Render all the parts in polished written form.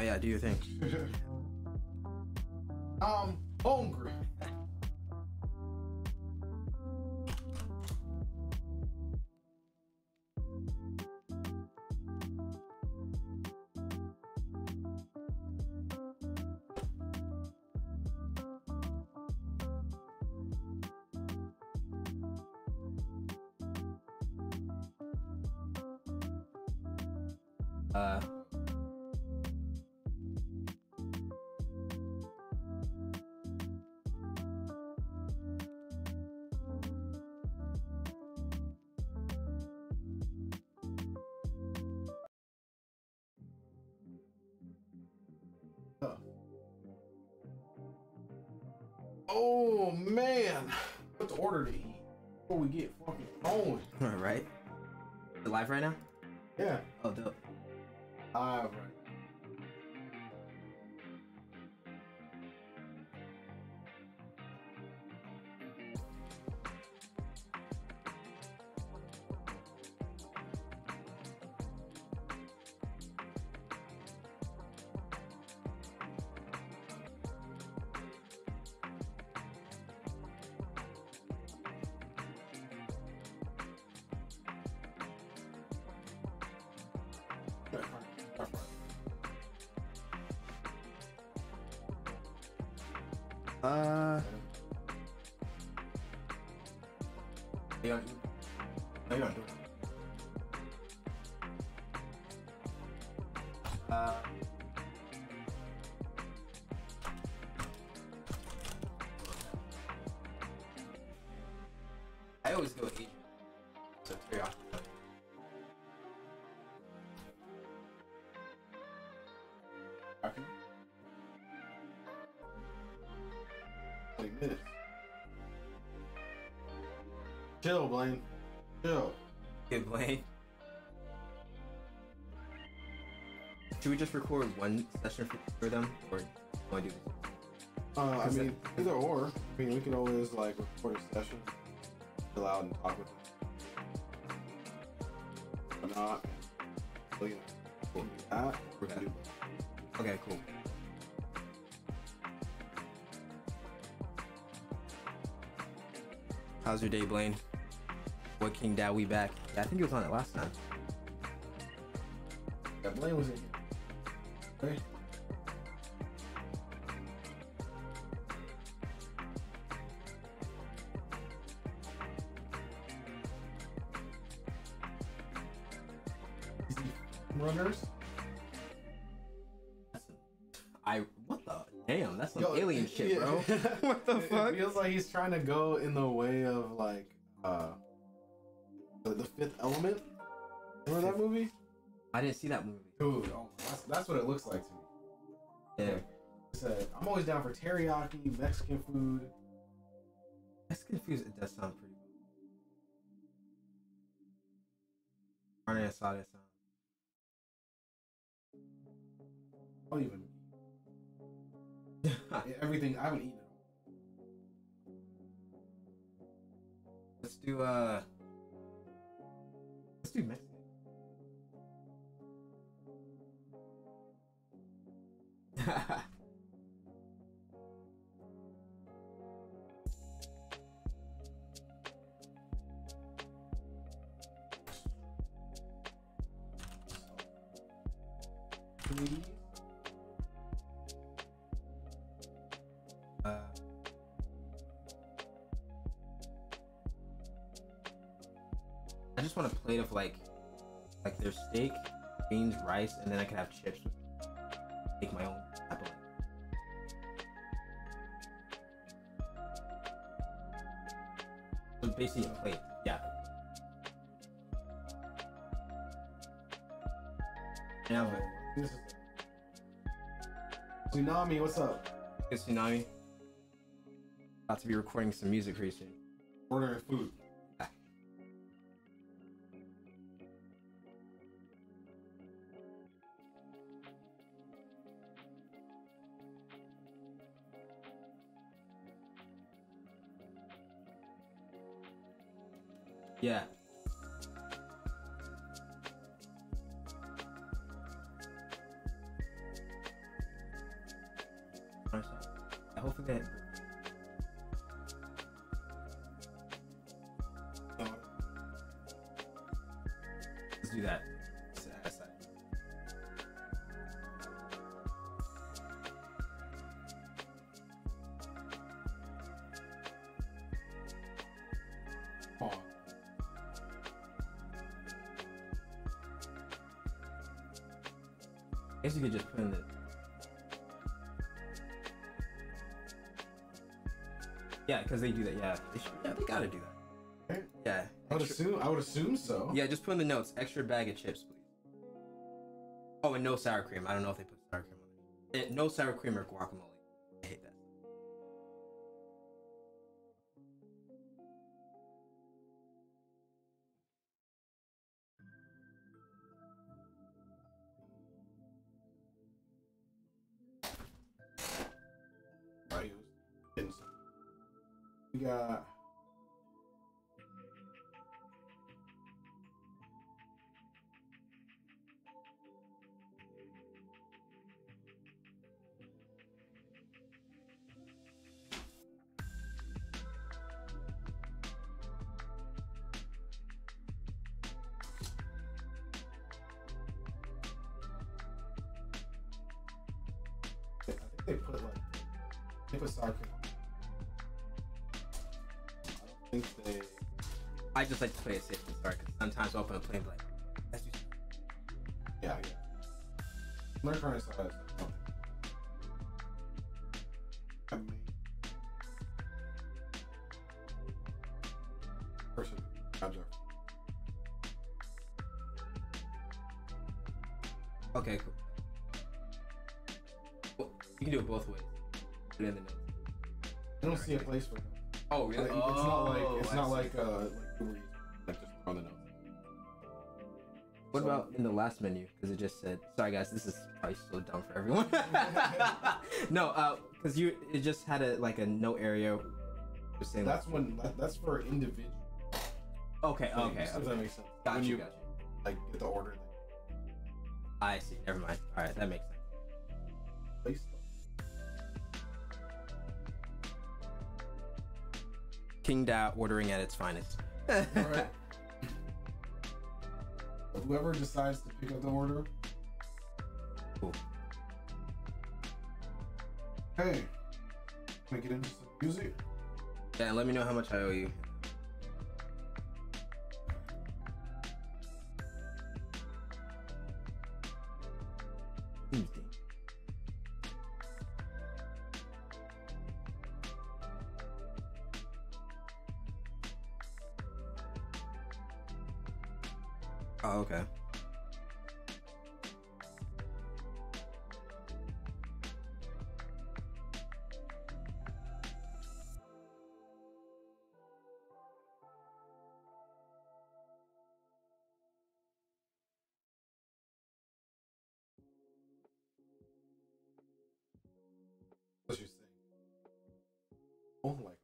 No, yeah, do your thing. I'm hungry. Oh man, what to order to eat before we get fucking going? Right? You live right now? Yeah. Oh, dope. Live right now. I always go eat. So it's very awkward. Okay. Like this. Chill, Blaine. Chill. Good, Blaine. Should we just record one session for them, or do you want to do this? I mean, either or. I mean, we can always like record a session. Chill out and talk with them. If not, we'll do that. Okay. Okay, cool. How's your day, Blaine? What KingDow we back? Yeah, I think he was on it last time. Yeah, Blaine was in here. Okay. Alien shit, bro. What the fuck? It feels like he's trying to go in the way of like the Fifth Element. Remember that movie? I didn't see that movie. Dude, oh, that's what it looks like to me. Yeah. Like I said, I'm always down for teriyaki, Mexican food. Mexican food, it does sound pretty good. Carne asada sound. I don't even. Everything I haven't eaten. Let's do Mexican. Please. I just want a plate of like their steak, beans, rice, and then I could have chips. Make my own apple. So basically a plate, yeah. Now, Tsunami, what's up? Hey, Tsunami. About to be recording some music pretty soon. Ordering food. Yeah. hopefully that. Let's do that. I guess you could just put in the. Yeah, because they do that. Yeah, they should, yeah, they gotta do that. Right? Yeah. I would assume so. Yeah, just put in the notes. Extra bag of chips, please. Oh, and no sour cream. I don't know if they put sour cream on it. And no sour cream or guacamole. I hate that. We got I think they put sour cream. I just like to play it safe and sorry, because sometimes I'll open a plain blank. That's just... Yeah, yeah. I'm not trying to solve that. I mean... Person. Okay, cool. Well, you can do it both ways. Put it in the notes. I don't see a place for it. Oh really? Like, oh, it's not like just on the note. What about in the last menu? Because it just said, sorry guys, this is probably so dumb for everyone. No, because it just had a note area. Just saying that's like, when that's for individual. Okay, so okay. Does that make sense? Got when you, got you. Like get the order. I see. Never mind. All right, that makes sense. Place. KingDow ordering at its finest. All right. Whoever decides to pick up the order. Cool. Hey, can we get into some music? Yeah, let me know how much I owe you. Anything. Oh, okay. What you saying? Oh my God.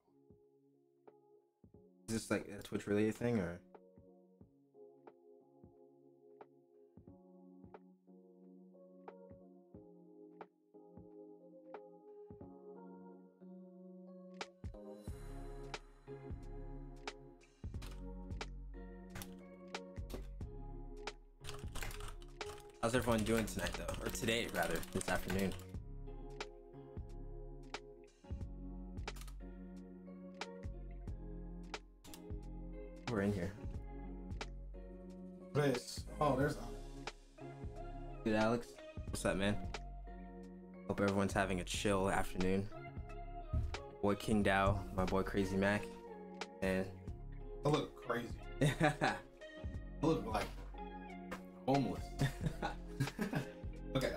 Is this like a Twitch related thing or? How's everyone doing tonight though? Or today rather, this afternoon. We're in here. Chris. Oh, there's Alex. Dude, Alex. What's up, man? Hope everyone's having a chill afternoon. Boy KingDow, my boy Crazy Mac. And I look crazy. I look like homeless. Okay,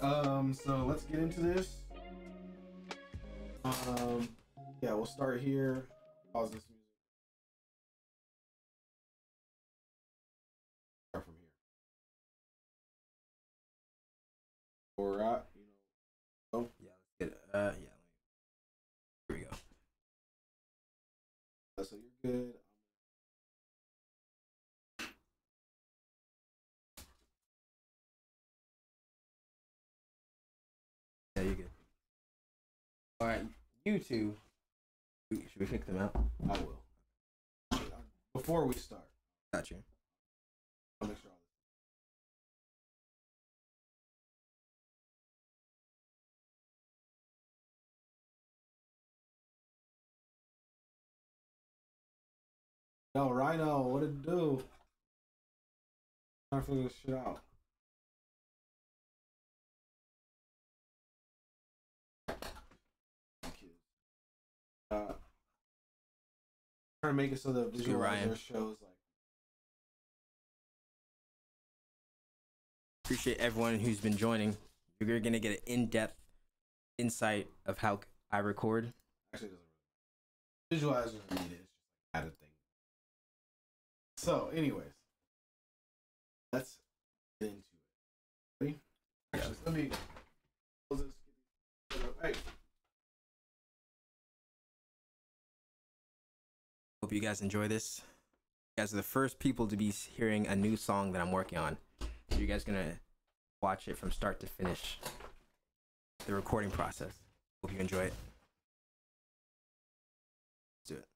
so let's get into this. Yeah, we'll start here. Pause this music. Start from here. All right. Oh yeah, let's get yeah. Here we go. So you're good. Yeah, you good. All right, you two. Should we kick them out? I will. Before we start. Gotcha. I'll make sure. Yo, Rhino, what it do? Time for this shit out. Trying to make it so that visualizer shows like. Appreciate everyone who's been joining. You're gonna get an in-depth insight of how I record. Actually, it doesn't really. Visualizer is just added thing. So, anyways, let's get into it. Ready? Yeah. Actually, let me close this. Hey. Hope you guys enjoy this. You guys are the first people to be hearing a new song that I'm working on. So you guys gonna watch it from start to finish. The recording process. Hope you enjoy it. Let's do it.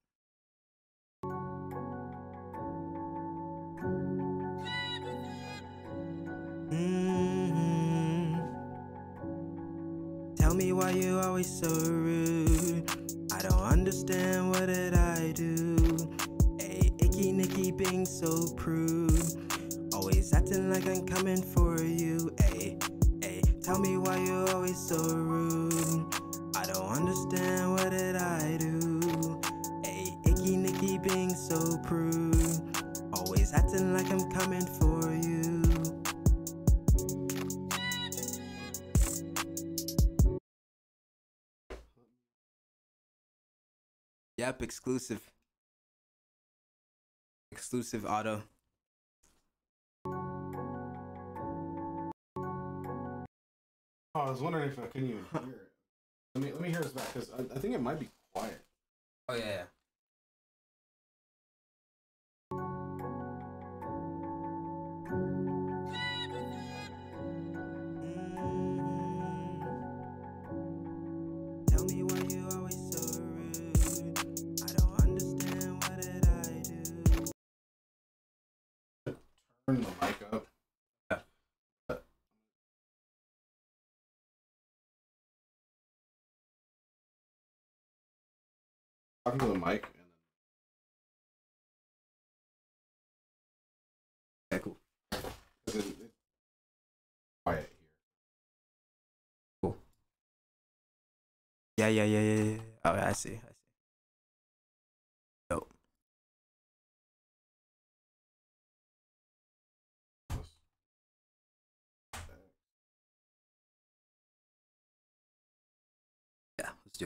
Tell me why you always so rude. I don't understand, what did I do? Hey, Icky Nicky being so prude. Always acting like I'm coming for you. Hey, hey, tell me why you always so rude. I don't understand, what did I do? Hey, Icky Nicky being so prude. Always acting like I'm coming for you. Yep, exclusive auto. Oh, I was wondering if I couldn't even hear it. Let me hear this back because I think it might be quiet. Oh yeah. Turn the mic up. Yeah. Talking to the mic. Okay, cool. It's quiet here. Cool. Yeah. Oh, I see. Do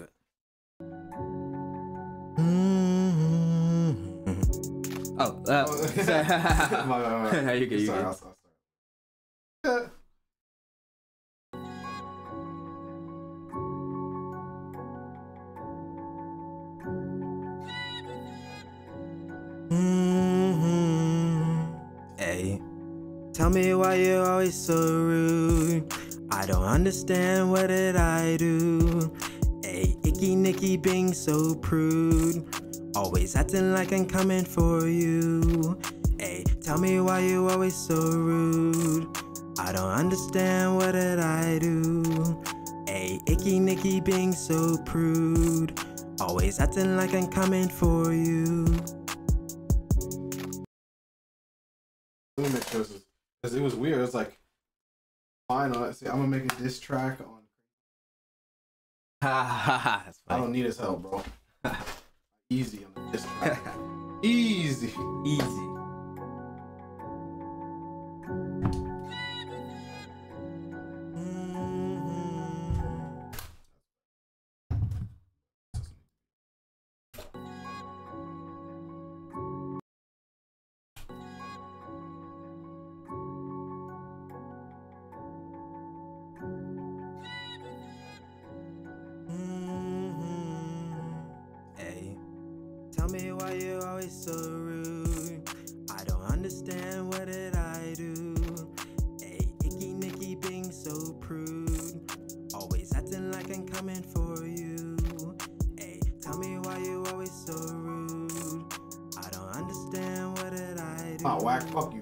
it. Oh, sorry. You good? You good? Hey, tell me why you're always so rude. I don't understand, what did I do? Icky Nicky being so prude. Always acting like I'm coming for you. Hey, tell me why you always so rude. I don't understand, what did I do? Hey, Icky Nicky being so prude. Always acting like I'm coming for you. Let me make sure this is, because it was weird. It's like, fine, let's see, I'm gonna make a diss track on. That's funny. I don't need his help, bro. Easy on this track. Easy. Tell me why you always so rude. I don't understand, what did I do? Hey, Icky Nicky being so prude. Always acting like I'm coming for you. not whack, fuck you.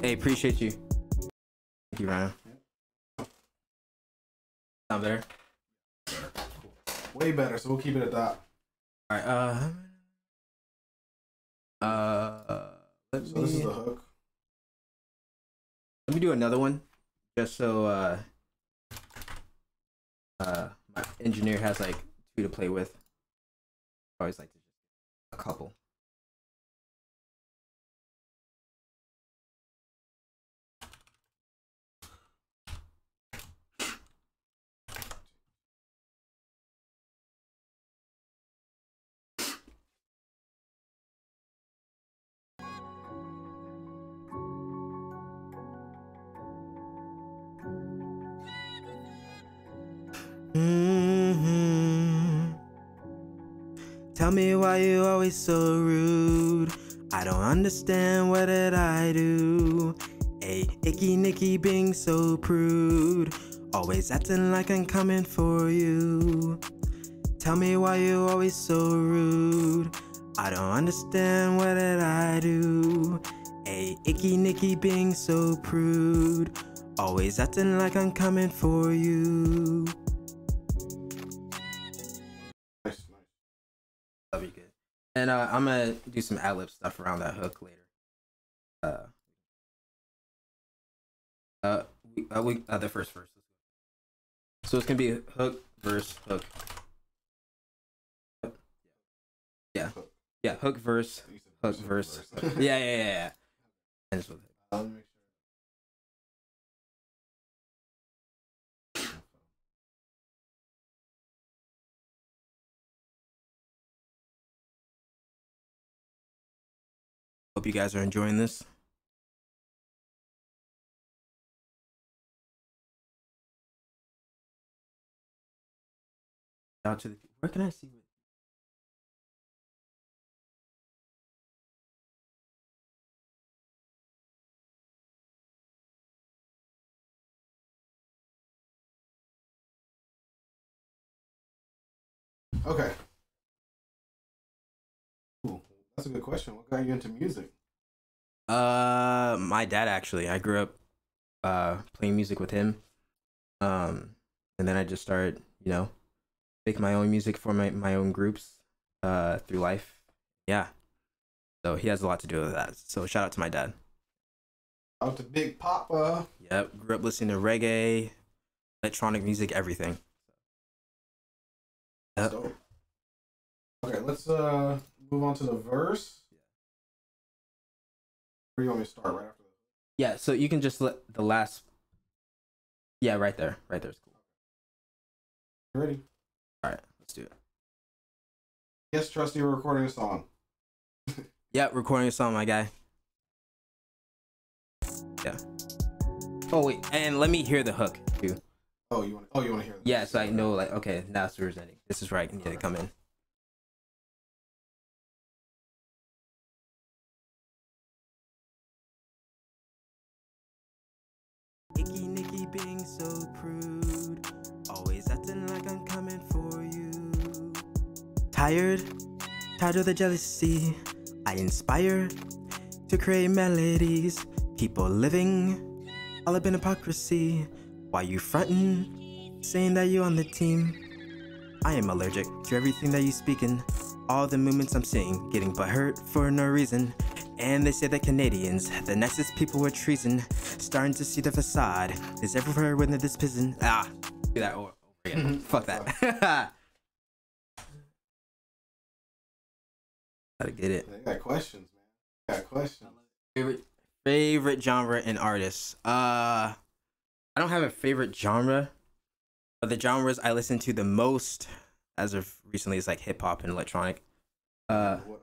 Hey, appreciate you. Thank you, Ryan. I'm there. Way better, so we'll keep it at that. All right. So this is the hook. Let me do another one, just so my engineer has like two to play with. I always like to just a couple. Tell me why you always so rude. I don't understand, what did I do? Hey, Icky Nicky being so prude, always acting like I'm coming for you. Tell me why you always so rude. I don't understand, what did I do? Hey, Icky Nicky being so prude, always acting like I'm coming for you. That'll be good. And I'm gonna do some ad-lib stuff around that hook later. The first verse. So it's gonna be hook, verse, hook. Yeah. Yeah, hook, verse, hook, verse. Yeah. And so hope you guys are enjoying this. Out to the, where can I see it? Okay. That's a good question. What got you into music? My dad, actually. I grew up playing music with him. And then I just started, you know, making my own music for my own groups through life. Yeah. So he has a lot to do with that. So shout out to my dad. Out to Big Papa. Yep. Grew up listening to reggae, electronic music, everything. Yep. So, okay, let's move on to the verse. Where do you want me to start? Right after this? Yeah, so you can just let the last. Yeah, right there. Right there's cool. You ready? Alright, let's do it. Yes, Trusty, we're recording a song. Yeah, recording a song, my guy. Yeah. Oh wait, and let me hear the hook too. Oh, you wanna hear the hook? Yeah, so I know, like, okay, now it's ending. This is right, I need to come in. Icky Nicky being so prude, always acting like I'm coming for you. Tired of the jealousy. I inspire to create melodies. People living all up in hypocrisy. Why you frontin', saying that you on the team? I am allergic to everything that you speaking. All the movements I'm seeing, getting butthurt for no reason. And they say that Canadians, the nicest people, were treason. Starting to see the facade is everywhere within this prison. Ah, do that over again. Fuck that. Gotta get it. They got questions, man. Got questions. Favorite genre and artists. I don't have a favorite genre, but the genres I listen to the most as of recently is like hip hop and electronic. What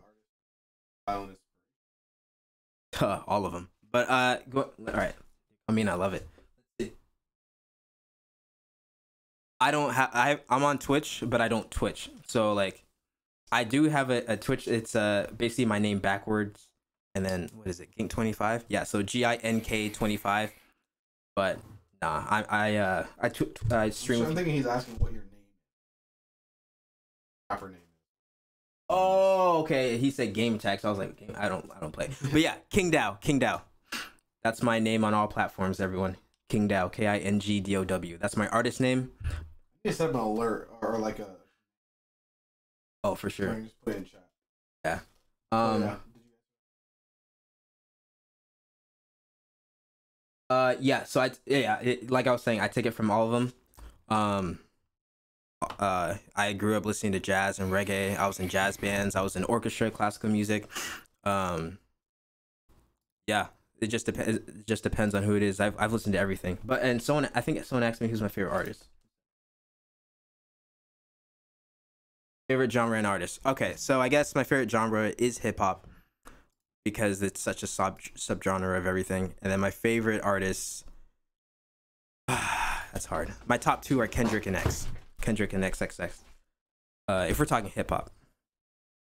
artists? All of them, but all right. I mean, I love it. I don't have. I'm on Twitch, but I don't Twitch. So like, I do have a Twitch. It's basically my name backwards, and then what is it? King25. Yeah, so Gink25. But nah, I stream. So I'm thinking he's asking what your name. rapper name. Oh, okay. He said Game Tech. So I was like, I don't play. But yeah, KingDow, KingDow. That's my name on all platforms, everyone. KingDow, KINGDOW. That's my artist name. You just have an alert or like a. Oh, for sure. Just put it in chat. Yeah. Yeah. So like I was saying, I take it from all of them. I grew up listening to jazz and reggae. I was in jazz bands. I was in orchestra, classical music. Yeah, it just depends. It just depends on who it is. I've listened to everything. But and someone, I think someone asked me who's my favorite artist. Favorite genre and artist. Okay, so I guess my favorite genre is hip hop because it's such a subgenre of everything. And then my favorite artists. That's hard. My top two are Kendrick and X. Kendrick and XXX. If we're talking hip hop.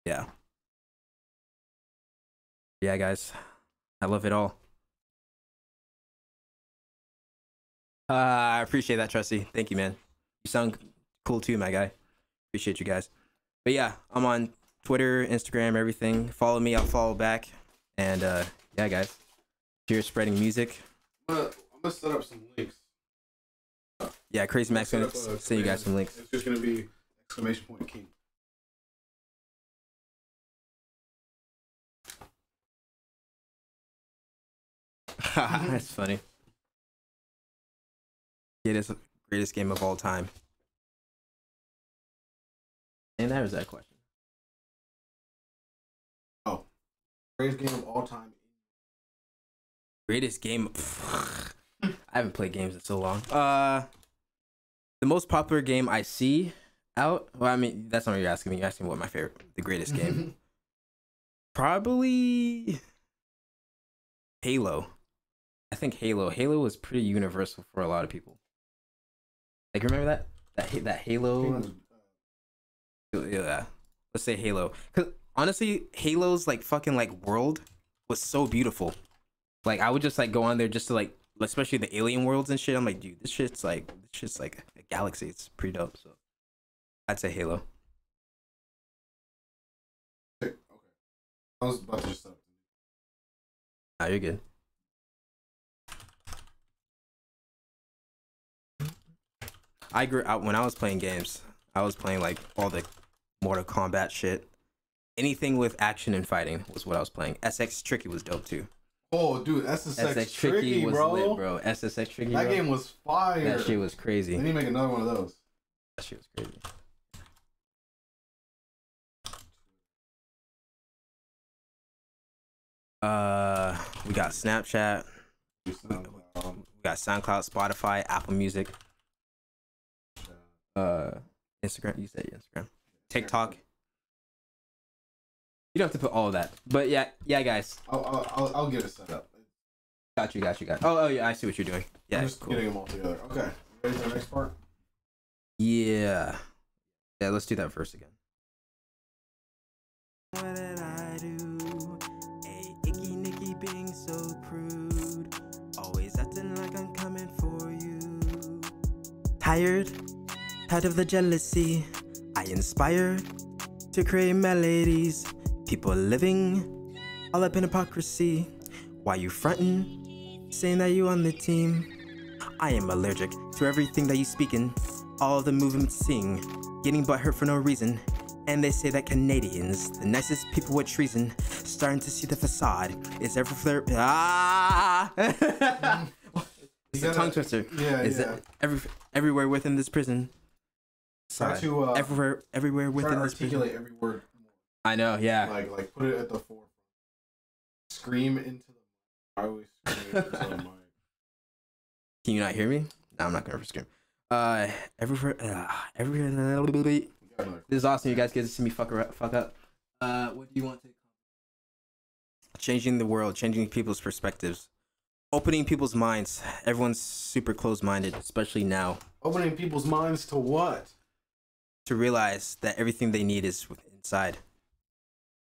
Yeah. Yeah, guys. I love it all. I appreciate that, Trusty. Thank you, man. You sound cool too, my guy. Appreciate you guys. But yeah, I'm on Twitter, Instagram, everything. Follow me, I'll follow back. And yeah, guys, cheers spreading music. I'm gonna set up some links. Yeah, Crazy Mac's gonna send you guys some links. It's just gonna be exclamation point king. That's funny. It is the greatest game of all time. And that was that question. Oh, greatest game of all time. Greatest game. I haven't played games in so long. The most popular game I see out. Well, I mean, that's not what you're asking me. You're asking what my favorite, the greatest game. Probably Halo. I think Halo. Halo was pretty universal for a lot of people. Like, remember that that Halo. Yeah, let's say Halo. Cause honestly, Halo's like fucking like world was so beautiful. Like I would just like go on there just to like, especially the alien worlds and shit. I'm like, dude, this shit's like a galaxy. It's pretty dope. So I'd say Halo. Okay, I was about to just. Nah, you're good. I grew up when I was playing games. I was playing like all the Mortal Kombat shit. Anything with action and fighting was what I was playing. SX Tricky was dope too. Oh, dude, SSX Tricky was lit, bro. SSX Tricky. That game was fire. That shit was crazy. They need to make another one of those. That shit was crazy. We got Snapchat. We got SoundCloud, Spotify, Apple Music. Instagram, you said Instagram, TikTok. You don't have to put all of that, but yeah, guys. I'll get it set up. Got you. Oh yeah, I see what you're doing. Yeah, I'm just cool. Getting them all together. Okay, ready for the next part? Yeah. Let's do that verse again. What did I do? Hey, Icky Nicky being so prude, always acting like I'm coming for you. Tired. Tired of the jealousy, I inspire to create melodies. People living all up in hypocrisy. Why you frontin', saying that you on the team? I am allergic to everything that you speaking. All the movements sing, getting butthurt for no reason. And they say that Canadians, the nicest people with treason. Starting to see the facade, is ever flirt. Ah! It's a tongue twister. Yeah, is yeah. Everywhere within this prison. Sorry. To, everywhere within this articulate every word. I know, yeah. Like put it at the forefront. Scream into the mic. I always scream into the mic. Can you not hear me? No, I'm not gonna ever scream. Everywhere. This is awesome. You guys get to see me fuck up. What do you want to? Changing the world, changing people's perspectives, opening people's minds. Everyone's super closed-minded, especially now. Opening people's minds to what? To realize that everything they need is inside.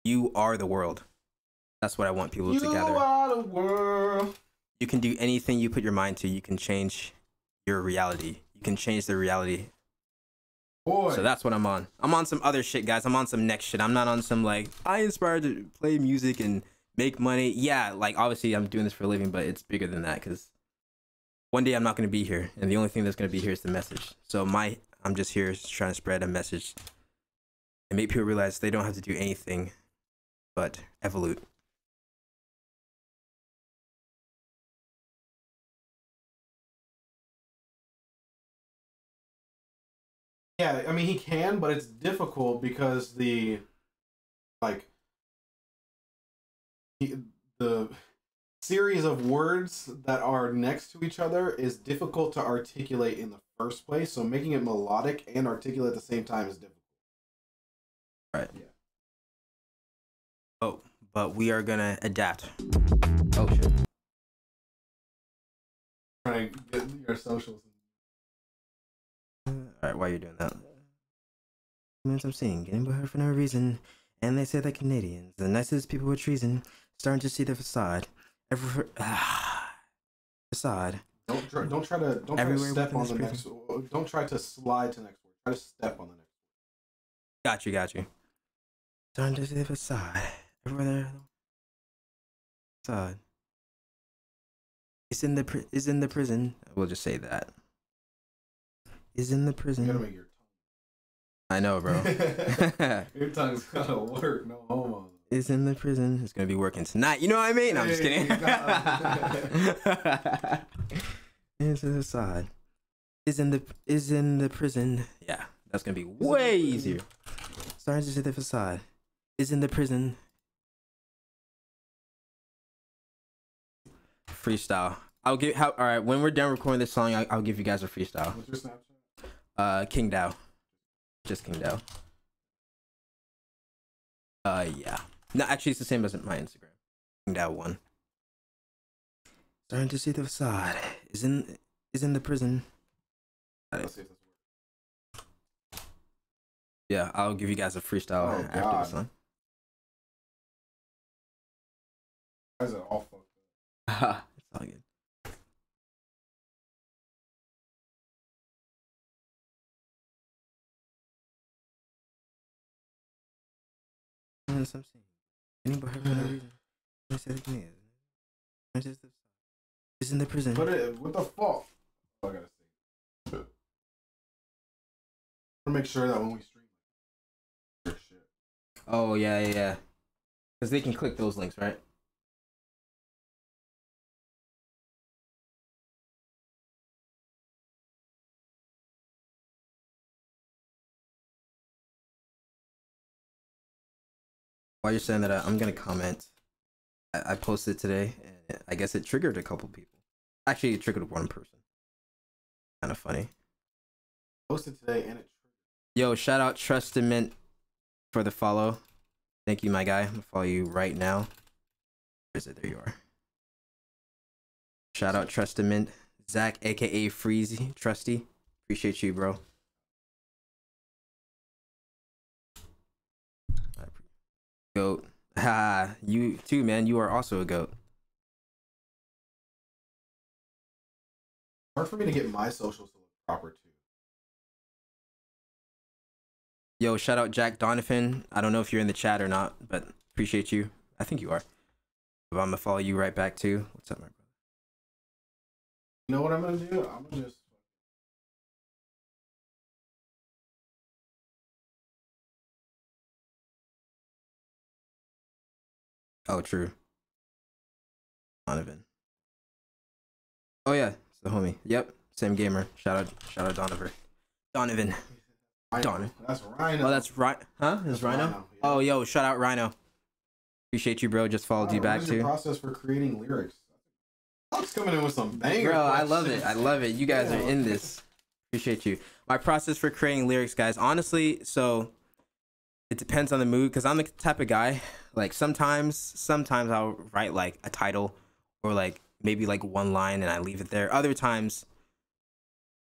You are the world. That's what I want people to gather. You are the world. You can do anything you put your mind to. You can change your reality. You can change the reality Boy. So that's what I'm on. I'm on some other shit, guys. I'm on some next shit. I'm not on some like I inspired to play music and make money. Yeah, like obviously I'm doing this for a living, but it's bigger than that because one day I'm not going to be here, and the only thing that's going to be here is the message. So I'm just here trying to spread a message and make people realize they don't have to do anything but evolve. Yeah, I mean, he can, but it's difficult because the series of words that are next to each other is difficult to articulate in the first place, so making it melodic and articulate at the same time is difficult. Right. Yeah. Oh, but we are gonna adapt. Oh, shit. Trying to get your socials. Alright, why are you doing that? I'm seeing getting by her for no reason. And they say that Canadians, the nicest people with treason, starting to see the facade. Facade. Don't try to slide to the next word. Try to step on the next word. Got you, got you. Starting to see the facade. Facade. Is in the prison. We'll just say that. Is in the prison. You gotta make your tongue. I know, bro. Your tongue's gotta work. No homo. Is in the prison. It's gonna be working tonight. You know what I mean? No, I'm just kidding. Into the side. Is in the prison. Yeah, that's gonna be way easier. Sorry to say the facade. Is in the prison. Freestyle. I'll give. All right. When we're done recording this song, I'll give you guys a freestyle. What's your Snapchat? KingDow. Just KingDow. Yeah. No, actually, it's the same as my Instagram. KingDow1. Starting to see the facade. Is in the prison. Yeah, I'll give you guys a freestyle after this one. That's an awful. It's all good. Something. Anybody for no reason. I said it again. It's in the prison. What the fuck? I gotta see. Make sure that when we stream. Oh yeah. Because they can click those links, right? While you're saying that, I'm gonna comment. I posted today, and I guess it triggered a couple people. Actually, it triggered one person. Kind of funny. Posted today, and it triggered. Yo, shout out Trustament for the follow. Thank you, my guy. I'm gonna follow you right now. Where is it? There you are. Shout out Trustament, Zach, aka Freezy Trusty. Appreciate you, bro. Goat. Ha, you too, man. You are also a goat. Hard for me to get my socials to look proper too. Yo, shout out Jack Donovan. I don't know if you're in the chat or not, but appreciate you. I think you are. But I'm gonna follow you right back too. What's up, my brother? You know what I'm gonna do? I'm gonna just oh, true. Donovan. Oh yeah, it's the homie. Yep, same gamer. Shout out Donovan. Donovan. Donovan. That's Rhino. Oh, that's right. Huh? That's Rhino. Rhino, yeah. Oh, yo, shout out Rhino. Appreciate you, bro. Just followed you back too. What is your process for creating lyrics? Alex coming in with some bangers. Bro, I love it. I love it. You guys are in this. Appreciate you. My process for creating lyrics, guys. Honestly, so. It depends on the mood, because I'm the type of guy, like, sometimes I'll write, like, a title or, like, maybe, like, one line and I leave it there. Other times,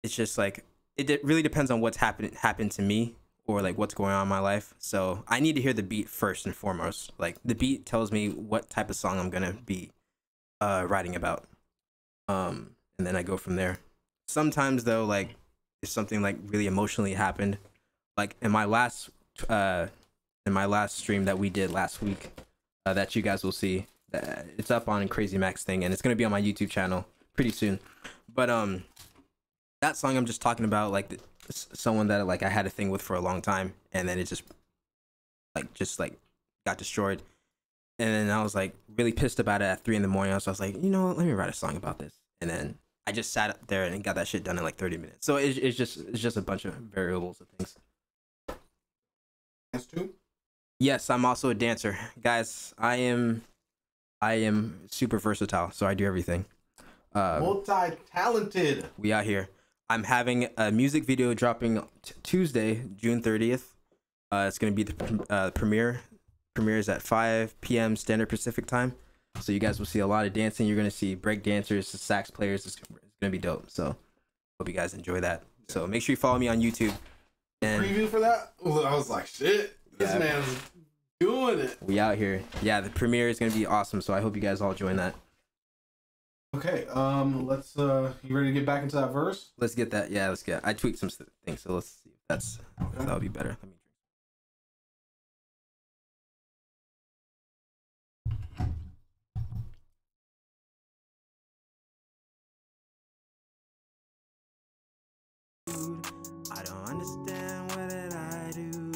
it's just, like, it really depends on what's happened to me or, like, what's going on in my life. So I need to hear the beat first and foremost. Like, the beat tells me what type of song I'm going to be writing about. And then I go from there. Sometimes, though, like, if something, like, really emotionally happened, like in my last stream that we did last week, that you guys will see. It's up on Crazy Mac's thing, and it's gonna be on my YouTube channel pretty soon. But that song I'm just talking about, like someone that like I had a thing with for a long time, and then it just got destroyed. And then I was like really pissed about it at 3 in the morning. So I was like, you know what, let me write a song about this. And then I just sat up there and got that shit done in like 30 minutes. So it's just a bunch of variables of things. Dance too? Yes, I'm also a dancer, guys. I am super versatile, so I do everything. Multi-talented. We out here. I'm having a music video dropping Tuesday, June 30th. It's gonna be the premiere. Premiere is at 5 p.m. Standard Pacific time, so you guys will see a lot of dancing. You're gonna see break dancers, sax players. It's gonna be dope. So hope you guys enjoy that. So make sure you follow me on YouTube. And preview for that, I was like, shit, this man's doing it. We out here. Yeah, the premiere is gonna be awesome. So I hope you guys all join that. Okay, let's. You ready to get back into that verse? Let's get that. Yeah, let's get. I tweaked some things, so let's see if that's okay. That'll be better. Let me. I don't understand what did I do.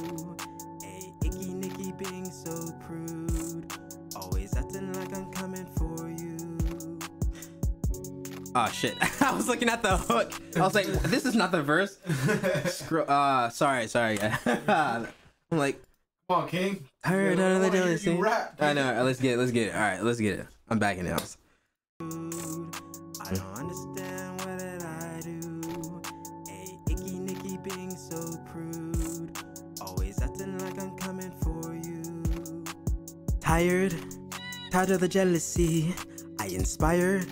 Hey, Icky Nicky being so prude, always acting like I'm coming for you. Oh shit. I was looking at the hook. I was like, this is not the verse. Sorry. I'm like, come on, King. I heard another day. I know. Let's get it. All right, let's get it. I'm back in the house. I don't understand. Being so prude, always acting like I'm coming for you. Tired of the jealousy. I inspire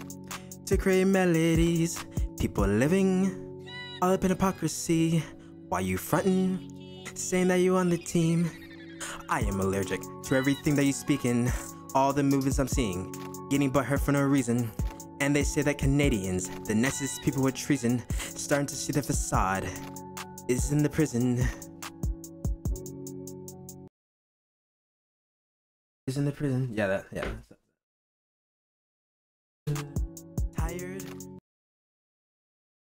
to create melodies. People living all up in hypocrisy. Why you frontin', saying that you on the team? I am allergic to everything that you speaking. All the movies I'm seeing, getting butthurt for no reason. And they say that Canadians, the nicest people with treason, starting to see the facade is in the prison. Is in the prison. Yeah, that, yeah. Tired.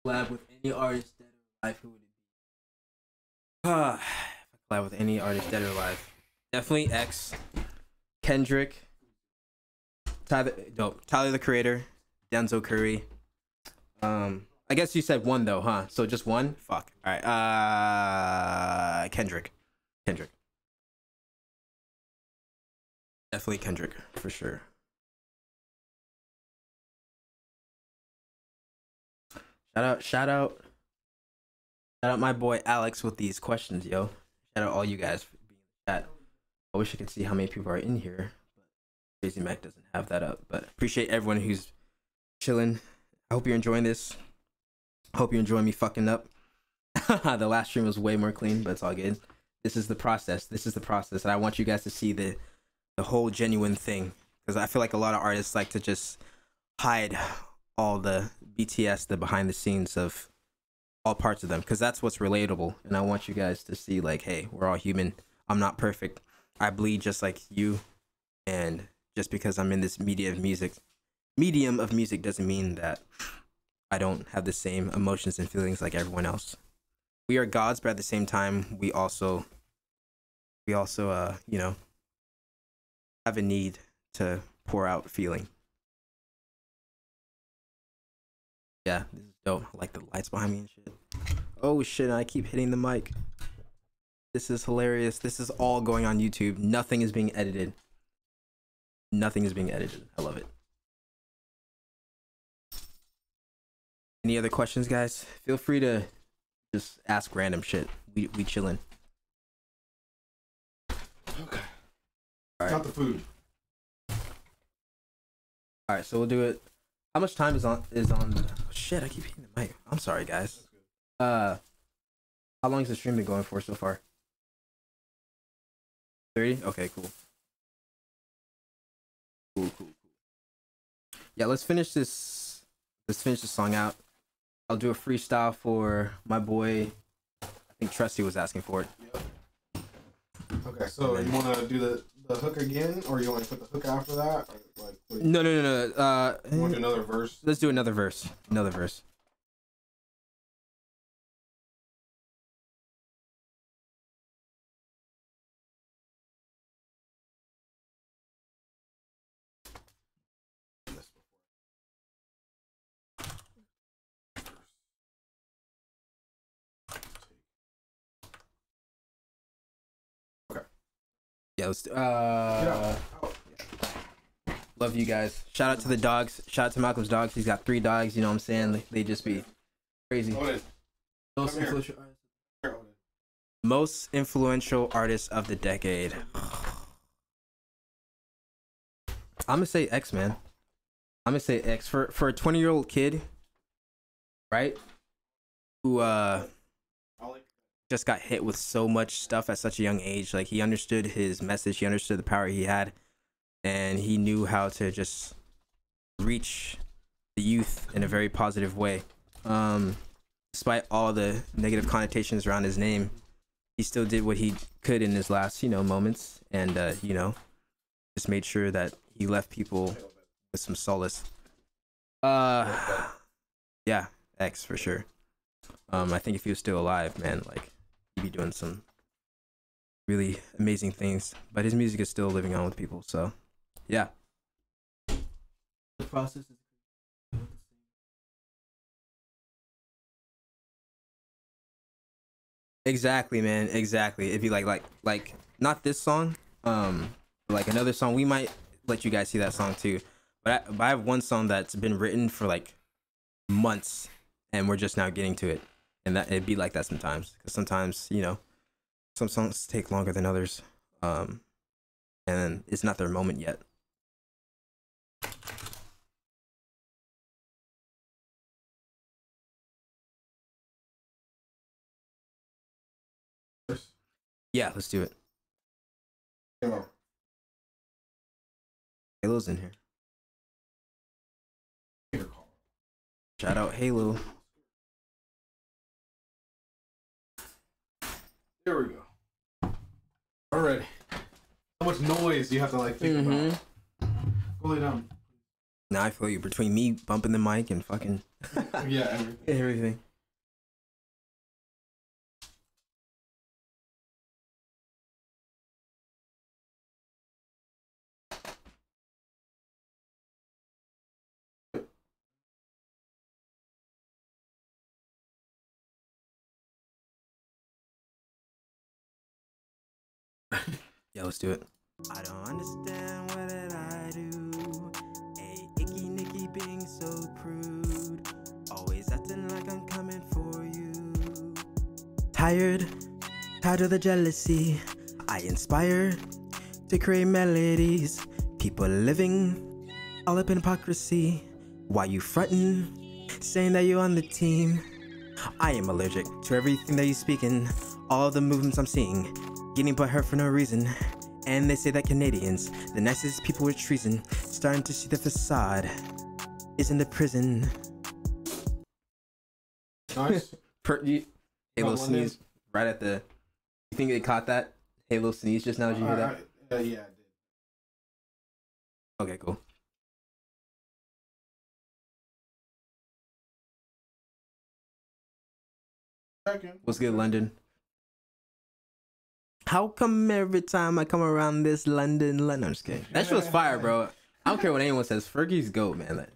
Collab with any artist dead or alive, who would it be? Collab with any artist dead or alive. Definitely X, Kendrick, Tyler the Creator, Denzel Curry. I guess you said one though, huh? So just one? Fuck. All right. Kendrick. Definitely Kendrick for sure. Shout out my boy Alex with these questions, yo. Shout out all you guys for being in the chat. I wish I could see how many people are in here. Crazy Mac doesn't have that up, but appreciate everyone who's chilling. I hope you're enjoying this. Hope you enjoy me fucking up. The last stream was way more clean, but it's all good. This is the process. And I want you guys to see the whole genuine thing, because I feel like a lot of artists like to just hide all the BTS, the behind the scenes of all parts of them, because that's what's relatable. And I want you guys to see, like, hey, we're all human. I'm not perfect. I bleed just like you. And just because I'm in this medium of music doesn't mean that I don't have the same emotions and feelings like everyone else. We are gods, but at the same time, we also you know, have a need to pour out feeling. Yeah, this is dope. I like the lights behind me and shit. Oh shit, I keep hitting the mic. This is hilarious. This is all going on YouTube. Nothing is being edited. I love it. Any other questions, guys? Feel free to just ask random shit. We chillin'. Okay. All right. Got the food. All right, so we'll do it. How much time is on? Oh, shit, I keep hitting the mic. I'm sorry, guys. How long has the stream been going for so far? 30. Okay, cool. Cool. Yeah, let's finish this. Let's finish the song out. I'll do a freestyle for my boy. I think Trusty was asking for it. Yep. Okay, so you want to do the hook again, or you want to put the hook after that? Or like, no. You want to do another verse? Let's do another verse. Another verse. Yeah, let's do, love you guys. Shout out to the dogs. Shout out to Malcolm's dogs. He's got 3 dogs. You know what I'm saying? They just be crazy. Most influential artist of the decade. I'm gonna say X, man. I'm gonna say X for a 20-year-old kid, right? Who just got hit with so much stuff at such a young age. Like, he understood his message, he understood the power he had, and he knew how to just reach the youth in a very positive way. Despite all the negative connotations around his name, he still did what he could in his last, you know, moments, and you know, just made sure that he left people with some solace. Yeah, X for sure. I think if he was still alive, man, like, he'd be doing some really amazing things, but his music is still living on with people. So yeah, the process is exactly, man, exactly. It'd be like not this song, but like another song. We might let you guys see that song too, but I have one song that's been written for like months, and we're just now getting to it, and that it'd be like that sometimes, because sometimes, you know, some songs take longer than others, and it's not their moment yet. Yeah, let's do it. Halo's in here. Shout out Halo. There we go. Alright. How much noise do you have to like think about? Go lay down. Now I feel you, between me bumping the mic and fucking yeah, everything. Yeah, let's do it. I don't understand what did I do. Hey, Icky Nicky being so crude. Always acting like I'm coming for you. Tired of the jealousy. I inspire to create melodies. People living all up in hypocrisy. Why you frontin', saying that you're on the team? I am allergic to everything that you're speaking. All the movements I'm seeing. Getting but hurt for no reason, and they say that Canadians, the nicest people with treason, starting to see the facade is in the prison. Nice. Halo sneeze right at the. You think they caught that Halo sneeze just now? Did you hear that? Yeah, I did. Okay, cool. Second. What's good, London? How come every time I come around this London? I'm just kidding. That shit was fire, bro. I don't care what anyone says. Fergie's GOAT, man. Like,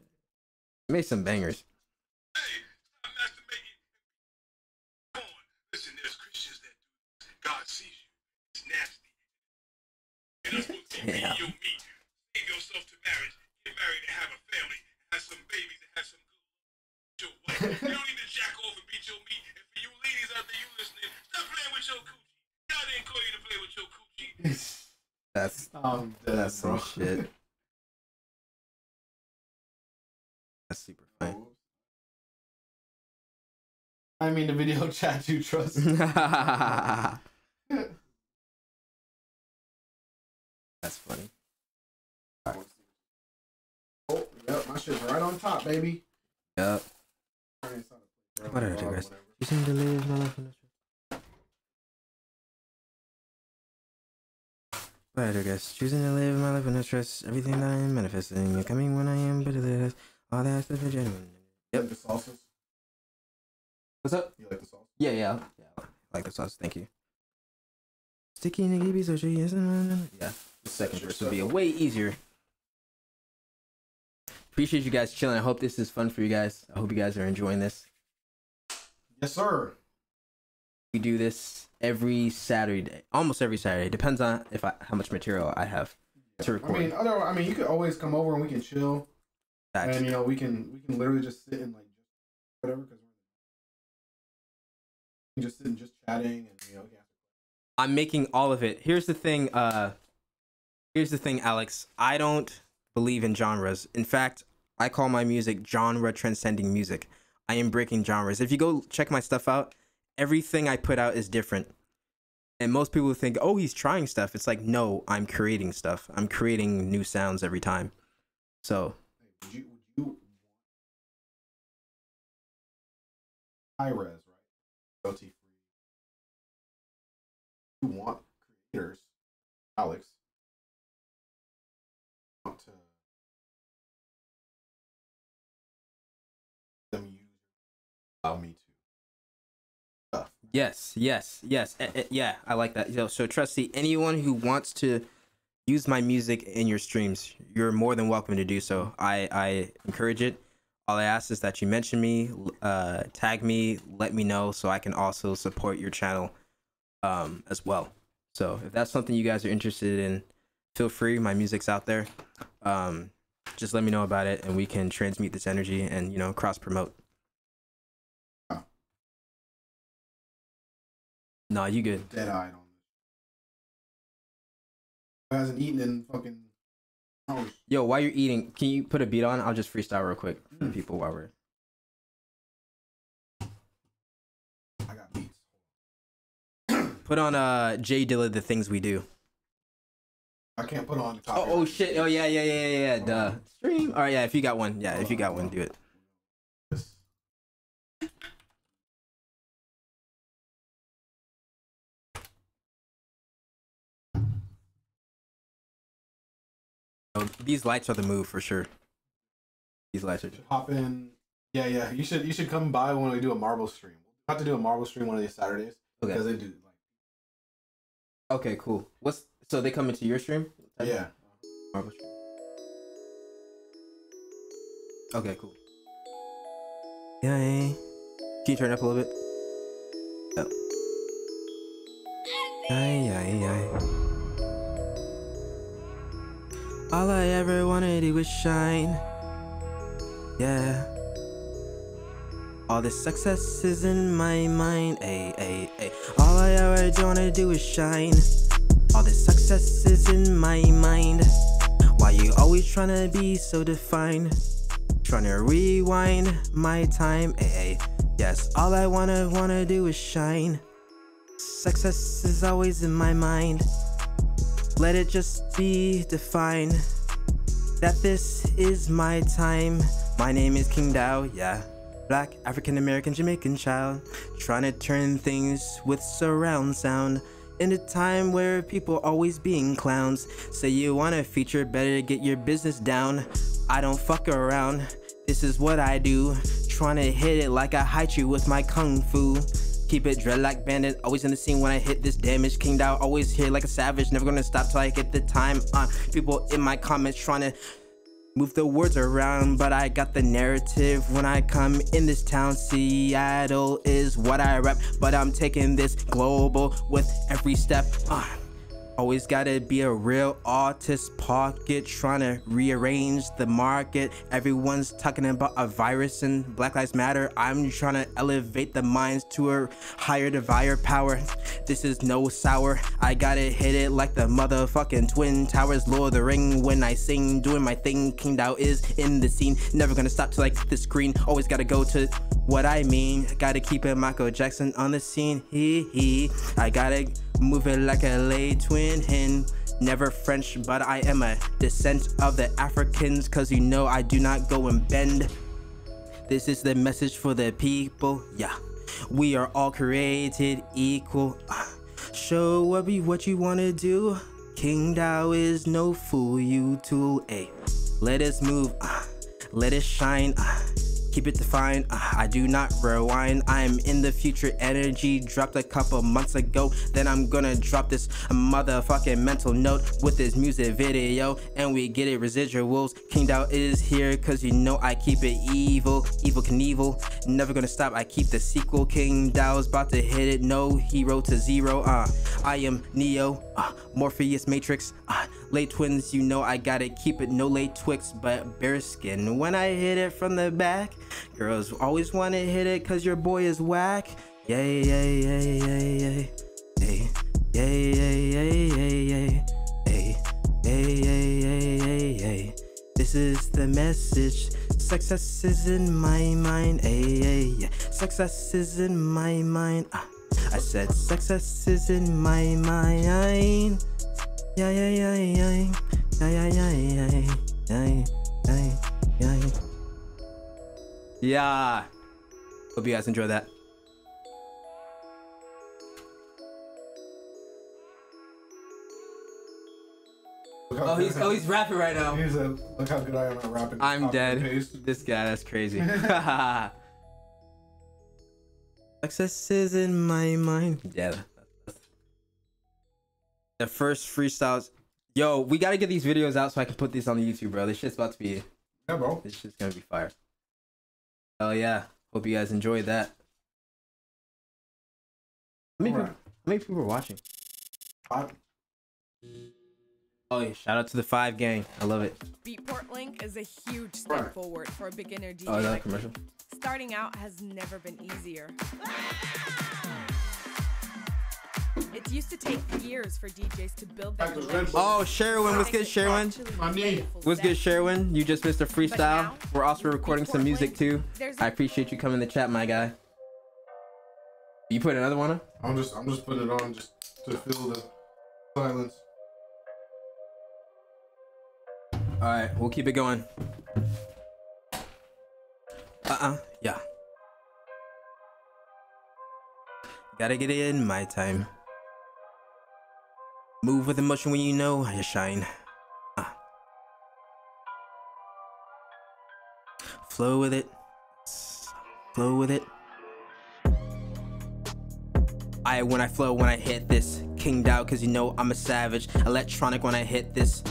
make some bangers. Hey, stop masturbating. Come on. Listen, there's Christians that do this. God sees you. It's nasty. And that's what you and me. Give yourself to marriage. Get married and have a family. Have some babies and have some good. You don't need to jack off and beat your meat. And for you ladies out there, you listening, stop playing with your coochie. I didn't call you to play with your coochie. That's some shit. That's super funny. I mean, the video chat you trust. That's funny. Right. Oh, yep, my shit's right on top, baby. Yep. What did I do, guys? You seem to live my life in the Alright, I guess. Choosing to live my life and not trust everything that I am manifesting. And coming when I am, but it is all that stuff is genuine. Yep. The sauces. What's up? You like the sauce? Yeah, yeah. Yeah. I like the sauce. Thank you. Sticky Nicky be so tricky, isn't it? Yeah. The second verse would be a way easier. Appreciate you guys chilling. I hope this is fun for you guys. I hope you guys are enjoying this. Yes, sir. We do this every Saturday, almost every Saturday. Depends on if how much material I have to record. I mean, you could always come over and we can chill. That's and you know, we can literally just sit and like whatever, because we can just sit and just chatting and you know. Yeah. I'm making all of it. Here's the thing. Here's the thing, Alex. I don't believe in genres. In fact, I call my music genre transcending music. I am breaking genres. If you go check my stuff out. Everything I put out is different. And most people think, oh, he's trying stuff. It's like, no, I'm creating stuff. I'm creating new sounds every time. So. Would you high res, right? Royalty free. You want creators, Alex, want to them use allow me to. Yes, yes, yes. Yeah, I like that. So, Trustee, anyone who wants to use my music in your streams, you're more than welcome to do so. I encourage it. All I ask is that you mention me, tag me, let me know so I can also support your channel as well. So if that's something you guys are interested in, feel free. My music's out there. Just let me know about it and we can transmute this energy and, you know, cross-promote. Nah, you good. Dead-eyed on this. I hasn't eaten in fucking hours. Yo, while you're eating, can you put a beat on? I'll just freestyle real quick for people while we're... I got beats. Put on J. Dilla, The Things We Do. I can't put on the top. Oh, shit. Oh, yeah. Duh. Stream. All right, yeah, if you got one. Yeah, if you got one, do it. These lights are the move for sure. These lights are. Hop in. Yeah. You should come by when we do a marble stream. We'll have to do a marble stream one of these Saturdays. Okay. Because they do. Like... Okay, cool. What's so they come into your stream? Yeah. Marble stream. Okay, cool. Yay! Can you turn it up a little bit? Yep. Yay. All I ever wanted was shine. Yeah. All this success is in my mind. All I ever wanna do is shine. All this success is in my mind. Why you always tryna be so defined? Tryna rewind my time. Yes, all I wanna do is shine. Success is always in my mind. Let it just be defined that this is my time. My name is KingDow, yeah. Black, African American, Jamaican child. Trying to turn things with surround sound. In a time where people always being clowns. Say you want a feature, better get your business down. I don't fuck around. This is what I do. Trying to hit it like I hide you with my kung fu. Keep it dreadlock bandit, always in the scene when I hit this damage. KingDow always here like a savage, never gonna stop till I get the time on. People in my comments trying to move the words around, but I got the narrative when I come in this town. Seattle is what I rap, but I'm taking this global with every step. Always gotta be a real artist pocket, trying to rearrange the market. Everyone's talking about a virus and Black Lives Matter. I'm trying to elevate the minds to a higher divine power. This is no sour. I gotta hit it like the motherfucking Twin Towers. Lord of the Ring when I sing, doing my thing. KingDow is in the scene. Never gonna stop till I hit the screen. Always gotta go to what I mean. Gotta keep it Michael Jackson on the scene. I gotta move it like a lay twin hen. Never French, but I am a descent of the Africans, cause you know I do not go and bend. This is the message for the people, yeah. We are all created equal. Show what you wanna do. KingDow is no fool, you too, ayy. Let us move, let us shine, keep it defined, I do not rewind. I'm in the future energy, dropped a couple months ago. Then I'm gonna drop this motherfucking mental note with this music video, and we get it residuals. KingDow is here, cause you know I keep it evil, evil Knievel. Never gonna stop, I keep the sequel. KingDow's about to hit it, no hero to zero. I am Neo, Morpheus Matrix, late twins, you know I gotta keep it, no late twix, but bare skin when I hit it from the back. Girls always wanna hit it cause your boy is whack. Yay, yay, yay, yay, yay, yay, yay, yay, yay, yay, yay, yay, yay. This is the message. Success is in my mind. Ay, success is in my mind. I said success is in my mind. Yeah, yeah, yeah, yeah, yeah, yeah, yeah, yeah, yeah, yeah. Yeah. Hope you guys enjoy that. Oh, he's rapping right now. He said, "Look how good I am at rapping." I'm dead. This guy, that's crazy. Success is in my mind. Yeah. The first freestyles. Yo, we gotta get these videos out so I can put these on the YouTube, bro. This shit's about to be. Yeah, bro. This shit's gonna be fire. Hell yeah. Hope you guys enjoyed that. How many people are watching? 5. Oh, yeah. Shout out to the 5 gang. I love it. Beatport Link is a huge step forward for a beginner DJ. Oh, is that a commercial? Starting out has never been easier. It used to take years for DJs to build their relationship. Oh, Sherwin, what's good, Sherwin? What's good, Sherwin? You just missed a freestyle. Now, we're also recording some music too. I appreciate you coming to chat, my guy. You put another one on? I'm just putting it on just to fill the silence. All right, we'll keep it going. Yeah. Gotta get it in my time. Move with emotion when you know how to shine. Flow with it. Flow with it. When I flow, when I hit this. KingDow, cause you know I'm a savage. Electronic when I hit this.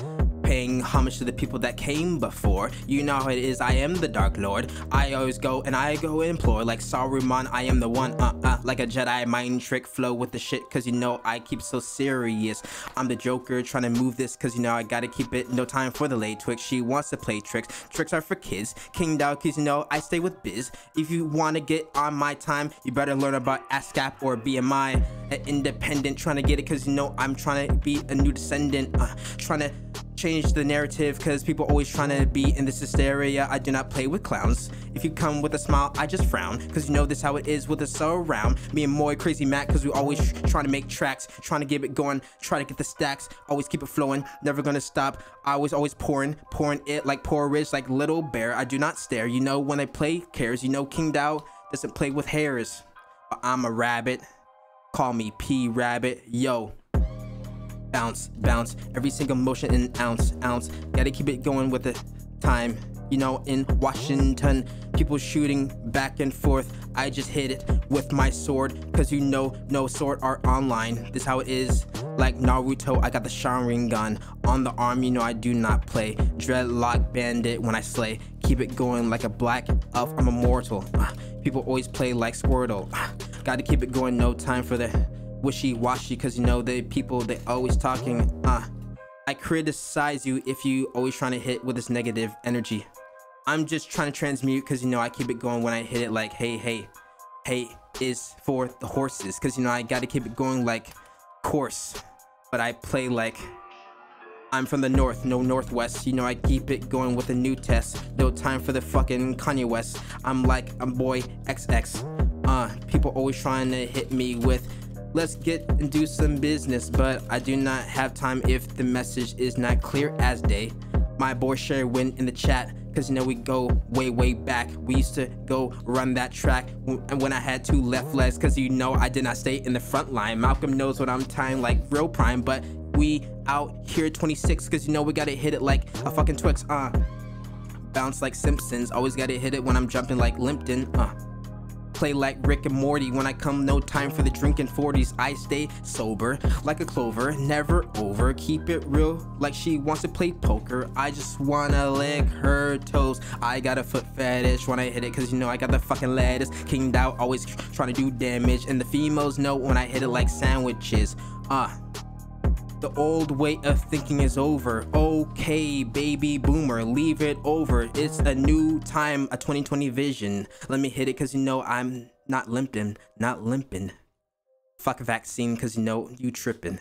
Paying homage to the people that came before. You know how it is, I am the Dark Lord. I always go and I go implore. Like Saruman, I am the one, like a Jedi mind trick. Flow with the shit, cause you know I keep so serious. I'm the Joker trying to move this, cause you know I gotta keep it. No time for the late twix, she wants to play tricks. Tricks are for kids. KingDow, cause you know I stay with biz. If you wanna get on my time, you better learn about ASCAP or BMI. An independent, trying to get it, cause you know I'm trying to be a new descendant. Trying to change the narrative, cause people always trying to be in this hysteria. I do not play with clowns. If you come with a smile, I just frown, cause you know this how it is with us around. Me and Moy, Crazy Mac, cause we always trying to make tracks, trying to get it going, try to get the stacks, always keep it flowing, never gonna stop. I was always pouring it like porridge, like Little Bear. I do not stare, you know when I play cares. You know KingDow doesn't play with hairs, but I'm a rabbit, call me P Rabbit. Yo, bounce, bounce, every single motion in ounce, ounce. Gotta keep it going with the time. You know, in Washington, people shooting back and forth. I just hit it with my sword, cause you know, no sword art online. This how it is, like Naruto, I got the Sharingan on the arm. You know I do not play, dreadlock bandit when I slay. Keep it going like a black elf, I'm immortal. People always play like Squirtle. Gotta keep it going, no time for the wishy-washy, cause you know the people, they always talking. I criticize you if you always trying to hit with this negative energy. I'm just trying to transmute, cause you know I keep it going when I hit it like hey, hey. Hey is for the horses, cause you know I gotta keep it going like course, but I play like I'm from the north, no northwest. You know I keep it going with a new test. No time for the fucking Kanye West. I'm like I'm boy XX. People always trying to hit me with let's get and do some business, but I do not have time if the message is not clear as day. My boy Sherwin in the chat, cause you know we go way, way back. We used to go run that track, and when I had 2 left legs, cause you know I did not stay in the front line. Malcolm knows what I'm tying like real prime, but we out here 26, cause you know we gotta hit it like a fucking Twix. Bounce like Simpsons, always gotta hit it when I'm jumping like Limpton. Play like Rick and Morty when I come, no time for the drinking 40s. I stay sober like a clover, never over, keep it real like she wants to play poker. I just wanna lick her toes. I got a foot fetish when I hit it, cause you know I got the fucking lettuce. KingDow always trying to do damage, and the females know when I hit it like sandwiches. The old way of thinking is over. Okay, baby boomer, leave it over. It's a new time, a 2020 vision. Let me hit it, cause you know I'm not limping, not limping. Fuck vaccine, cause you know you tripping.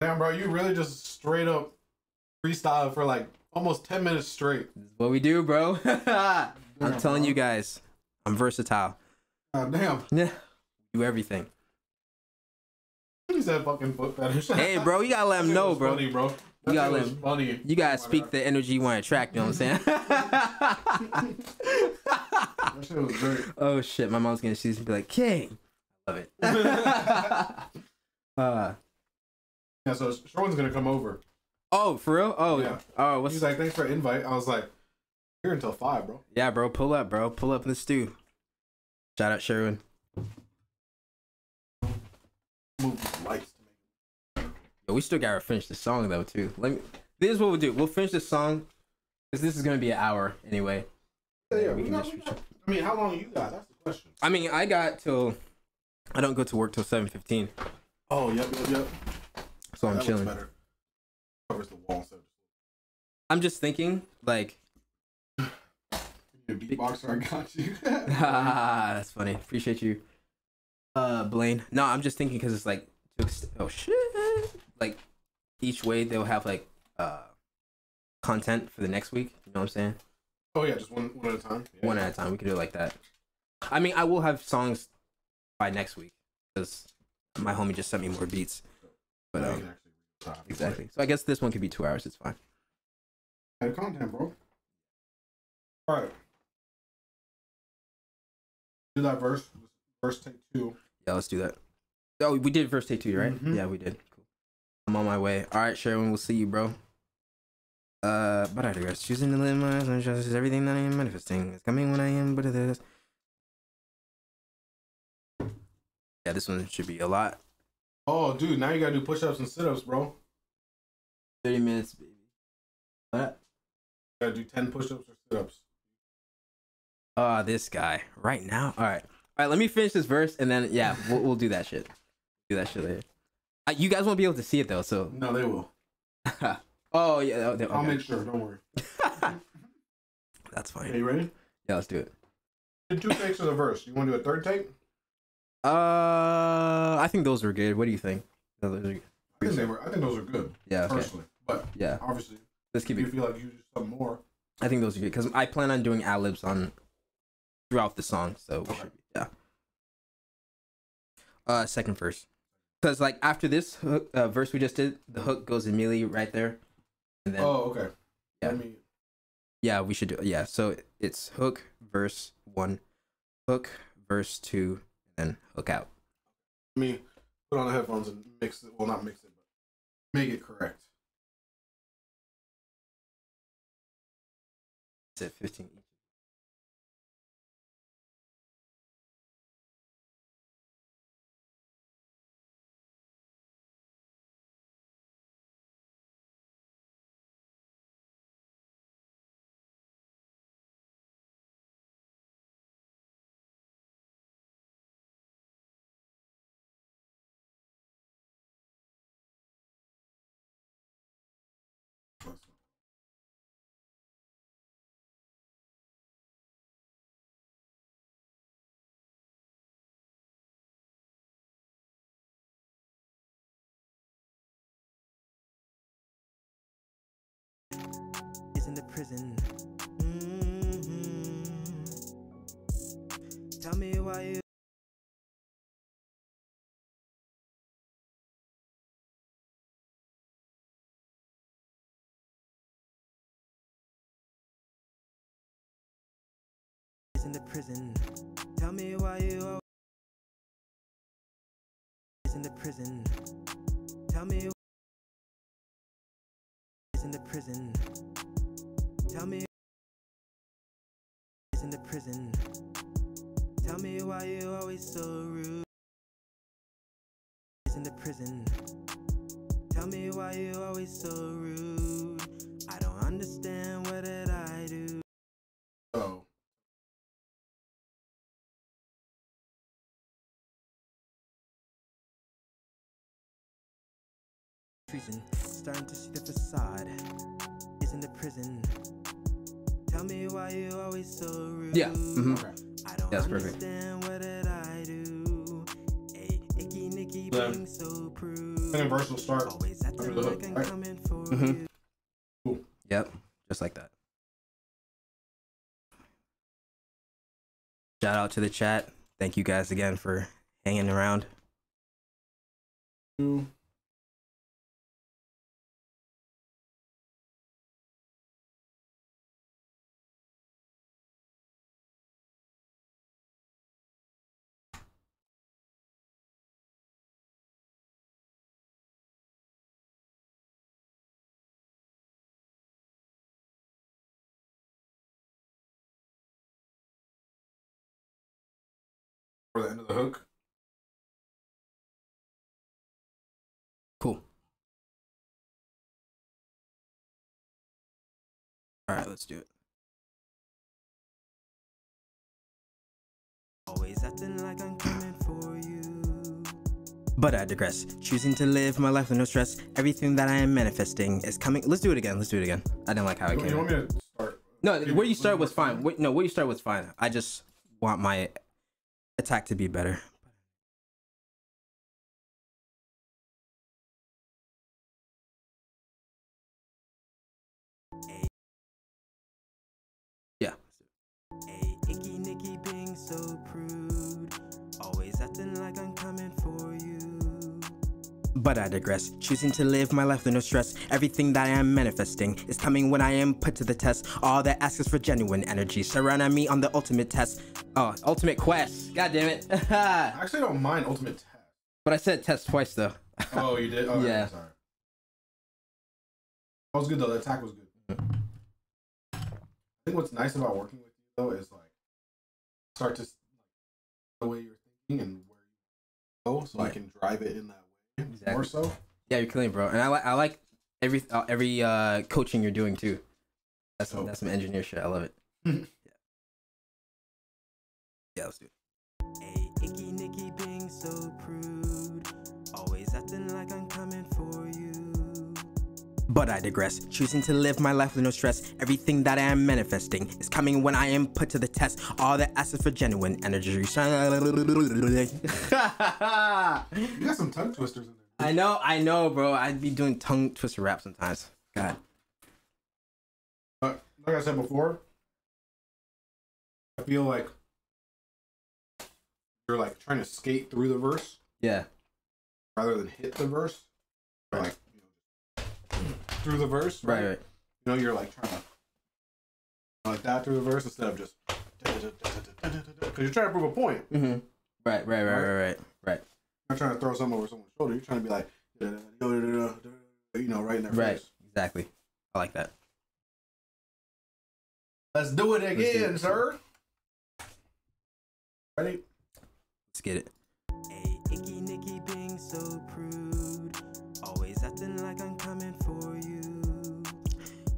Damn, bro, you really just straight up freestyle for like almost 10 minutes straight. What we do, bro. Damn, I'm telling you guys, I'm versatile. God damn. Yeah, do everything. He said fucking foot fetish. Hey, bro, you gotta let him know, bro. Funny, bro. You gotta let him, funny. You gotta speak the energy you want to attract. You know what I'm saying? That shit was great. Oh shit, my mom's gonna see this and be like, "King, I love it." Yeah, so Sherwin's gonna come over. Oh, for real? Oh yeah. Oh, what's... He's like, "Thanks for the invite." I was like, "Here until 5, bro." Yeah, bro. Pull up, bro. Pull up in the stew. Shout out Sherwin. Yo, we still gotta finish the song though too. This is what we'll do. We'll finish the song, cause this is gonna be an hour anyway. Yeah, yeah, we got, I mean, how long you got? That's the question. I mean, I got till... I don't go to work till 7:15. Oh, yep. So yeah, I'm chilling. Covers the wall, so. I'm just thinking, like, beatboxer, I got you. Ah, that's funny. Appreciate you. Blaine. No, I'm just thinking because it's like, oh shit, like each way they'll have like content for the next week. You know what I'm saying? Oh yeah, just one at a time. Yeah. One at a time. We can do it like that. I mean, I will have songs by next week because my homie just sent me more beats. But exactly. So I guess this one could be 2 hours. It's fine. Add content, bro. All right. Do that verse. Verse take 2. Yeah, let's do that. Oh, we did verse take 2, right? Mm-hmm. Yeah, we did. Cool. I'm on my way. All right, Sherwin, we'll see you, bro. But I digress. Choosing to live my life, I'm just everything that I am manifesting. It's coming when I am, but it is. Yeah, this one should be a lot. Oh, dude, now you gotta do push-ups and sit-ups, bro. 30 minutes, baby. What? You gotta do 10 push-ups or sit-ups. Ah, this guy. Right now? All right. All right, let me finish this verse, and then, yeah, we'll do that shit. Do that shit later. You guys won't be able to see it, though, so... No, they will. Oh, yeah. Oh, okay. I'll make sure. Don't worry. That's fine. Are you ready? Yeah, let's do it. Did 2 takes of the verse. You want to do a 3rd take? I think those were good. What do you think? No, those are good. I think those are good. Yeah, okay. Personally. But, yeah. Obviously, let's keep it. You feel like you do something more. I think those are good, because I plan on doing ad-libs on... throughout the song, so... Okay. Yeah. 2nd verse, because like after this hook, verse we just did, the hook goes immediately right there, and then... Oh, okay. Yeah. Yeah, we should do... Yeah, so it's hook, verse 1, hook, verse 2, and hook out. I mean, put on the headphones and mix it. Well, not mix it, but make it correct. It's at 15. In the prison. Tell me why you... He's in the prison. Tell me why you... He's in the prison. Tell me why... in the prison. Tell me in the prison. Tell me why you always so rude. In the prison. Tell me why you always so rude. I don't understand, what did I do? Oh. Treason. Starting to see the facade. Is in the prison. Tell me why you always so rude. Yeah. Mm-hmm. Okay. I don't understand, what did I do? Hey, Icky Nicky being so prude. Universal start. Always at the hook. Right. Mm-hmm. Cool. Yep. Just like that. Shout out to the chat. Thank you guys again for hanging around. The end of the hook. Cool. All right, let's do it. Always acting like I'm coming for you. But I digress. Choosing to live my life with no stress. Everything that I am manifesting is coming. Let's do it again. Let's do it again. I didn't like how it came. You want me to start? No, where you start was fine. No, where you start was fine. I just want my attack to be better. Yeah. Hey, Icky Nicky being so prude. Always acting like I'm coming for you. But I digress. Choosing to live my life with no stress. Everything that I am manifesting is coming when I am put to the test. All that asks is for genuine energy. Surrounding me on the ultimate test. Oh, ultimate quest. God damn it. I actually don't mind ultimate test. But I said test twice though. Oh, you did? Oh, yeah. Sorry. That was good though. The attack was good. I think what's nice about working with you though is like start to the way you're thinking and where you go, so yeah. I can drive it in that way. Exactly. More so. Yeah, you're killing, bro. And I like every coaching you're doing too. That's some, that's some engineer shit. I love it. Yeah, let's do it. Hey, Icky Nicky being so prude. Always acting like I'm coming for you. But I digress. Choosing to live my life with no stress. Everything that I am manifesting is coming when I am put to the test. All that asks for genuine energy. You got some tongue twisters in there. I know, bro. I'd be doing tongue twister rap sometimes. God. Like I said before, I feel like you're like trying to skate through the verse, yeah, rather than hit the verse, right. Like, you know, through the verse, right. You know, you're like trying to like that through the verse instead of just because you're trying to prove a point. Mm-hmm. Right. You're not trying to throw something over someone's shoulder. You're trying to be like, you know, right in their face. Right, exactly. I like that. Let's do it again, sir. Ready? Get it. Hey, Icky Nicky being so prude. Always acting like I'm coming for you.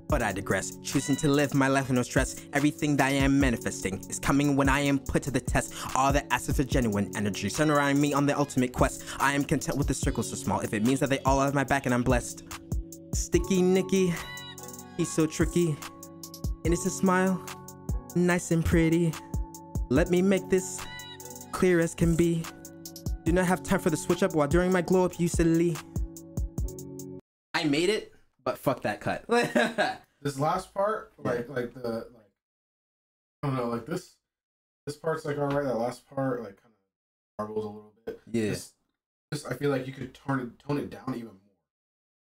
But I digress. Choosing to live my life with no stress. Everything that I am manifesting is coming when I am put to the test. All that asks for genuine energy. Surrounding me on the ultimate quest. I am content with the circles so small. If it means that they all have my back and I'm blessed. Sticky Nicky, he's so tricky. Innocent smile, nice and pretty. Let me make this clear as can be. Do not have time for the switch up while during my glow up, you silly. I made it, but fuck that cut. This last part, like I don't know, like this part's like all right. That last part, like, kind of marbles a little bit. Yeah. This I feel like you could tone it down even more.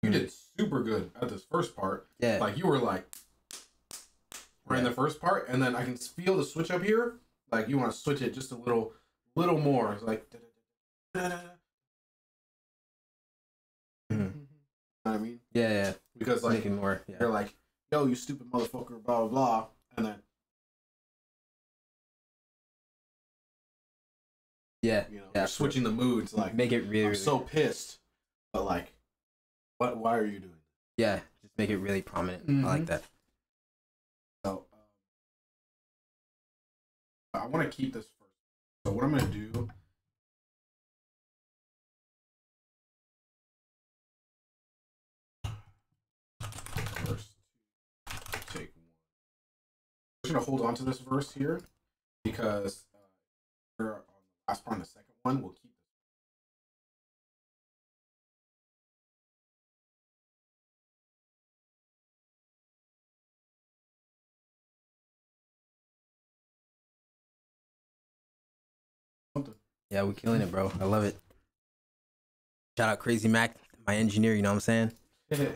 You did super good at this first part. Yeah. Like you were like right in the first part, and then I can feel the switch up here. Like you want to switch it just a little more. It's like da, da, da, da. Mm-hmm. You know what I mean? Yeah, yeah. because like more, yeah. They're like, yo, you stupid motherfucker, blah blah blah, and then yeah, you know, yeah, switching the mood to like make it really. I'm so pissed, but like, what? Why are you doing? Yeah, just make it really prominent. Mm-hmm. I like that. So I want to keep this first. So what I'm gonna do. I'm going to hold on to this verse here because we're on the last part, on the second one. We'll keep it. Yeah, we're killing it, bro. I love it. Shout out Crazy Mac, my engineer, you know what I'm saying?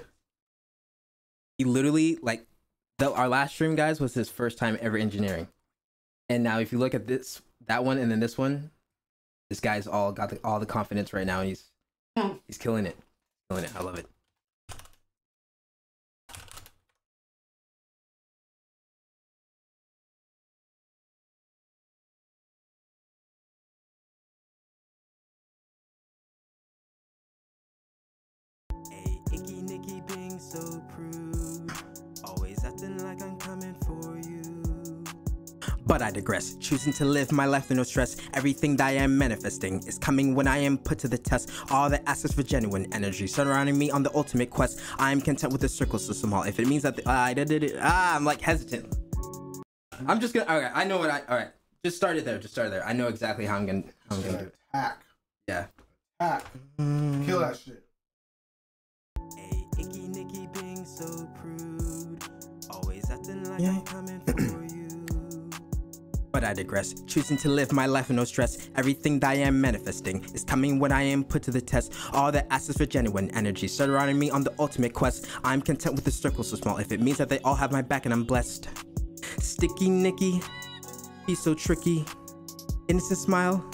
He literally, like, our last stream, guys, was his first time ever engineering. And now if you look at this, that one, and then this one, this guy's all got the, all the confidence right now. And he's killing it. Killing it. I love it. Hey, Icky Nicky being so prude. Like I'm coming for you. But I digress, choosing to live my life with no stress. Everything that I am manifesting is coming when I am put to the test. All the assets for genuine energy surrounding me on the ultimate quest. I am content with the circle system hall. If it means that I'm like hesitant. I'm just gonna, alright, I know what I, alright. Just start it there, just start it there. I know exactly how I'm gonna do it. Attack. Yeah. Attack. Kill that shit. Hey, Icky Nicky being so prude. Always acting like I'm coming for you. But I digress, choosing to live my life with no stress. Everything that I am manifesting is coming when I am put to the test. All the assets for genuine energy surrounding me on the ultimate quest. I'm content with the circle so small if it means that they all have my back and I'm blessed. Sticky Nicky, he's so tricky. Innocent smile,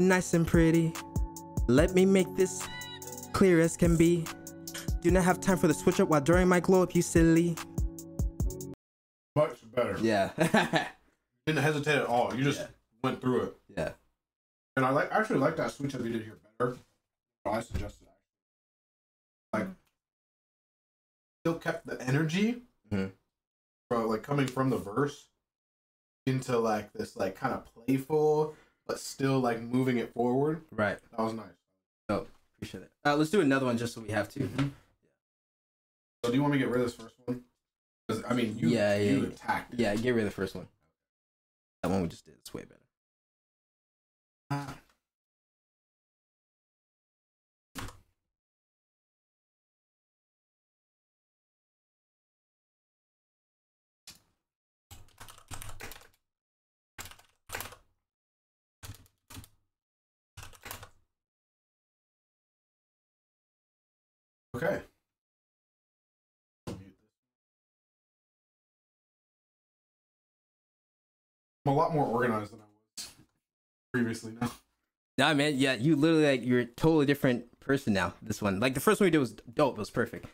nice and pretty. Let me make this clear as can be. Do not have time for the switch up while during my glow up, you silly. Much better. Yeah. Didn't hesitate at all. You just went through it. Yeah. And I like actually like that switch up you did here better. So I suggested that. Like, still kept the energy, bro. Like coming from the verse into like this like kind of playful, but still like moving it forward. Right. That was nice. Oh, appreciate it. Let's do another one just so we have to. Mm-hmm. So do you want me to get rid of this first one? I mean, you attacked it. Yeah, get rid of the first one. That one we just did. It's way better. Okay. I'm a lot more organized than I was previously now. Nah, man. Yeah, you literally like you're a totally different person now. This one, like the first one we did was dope. It was perfect.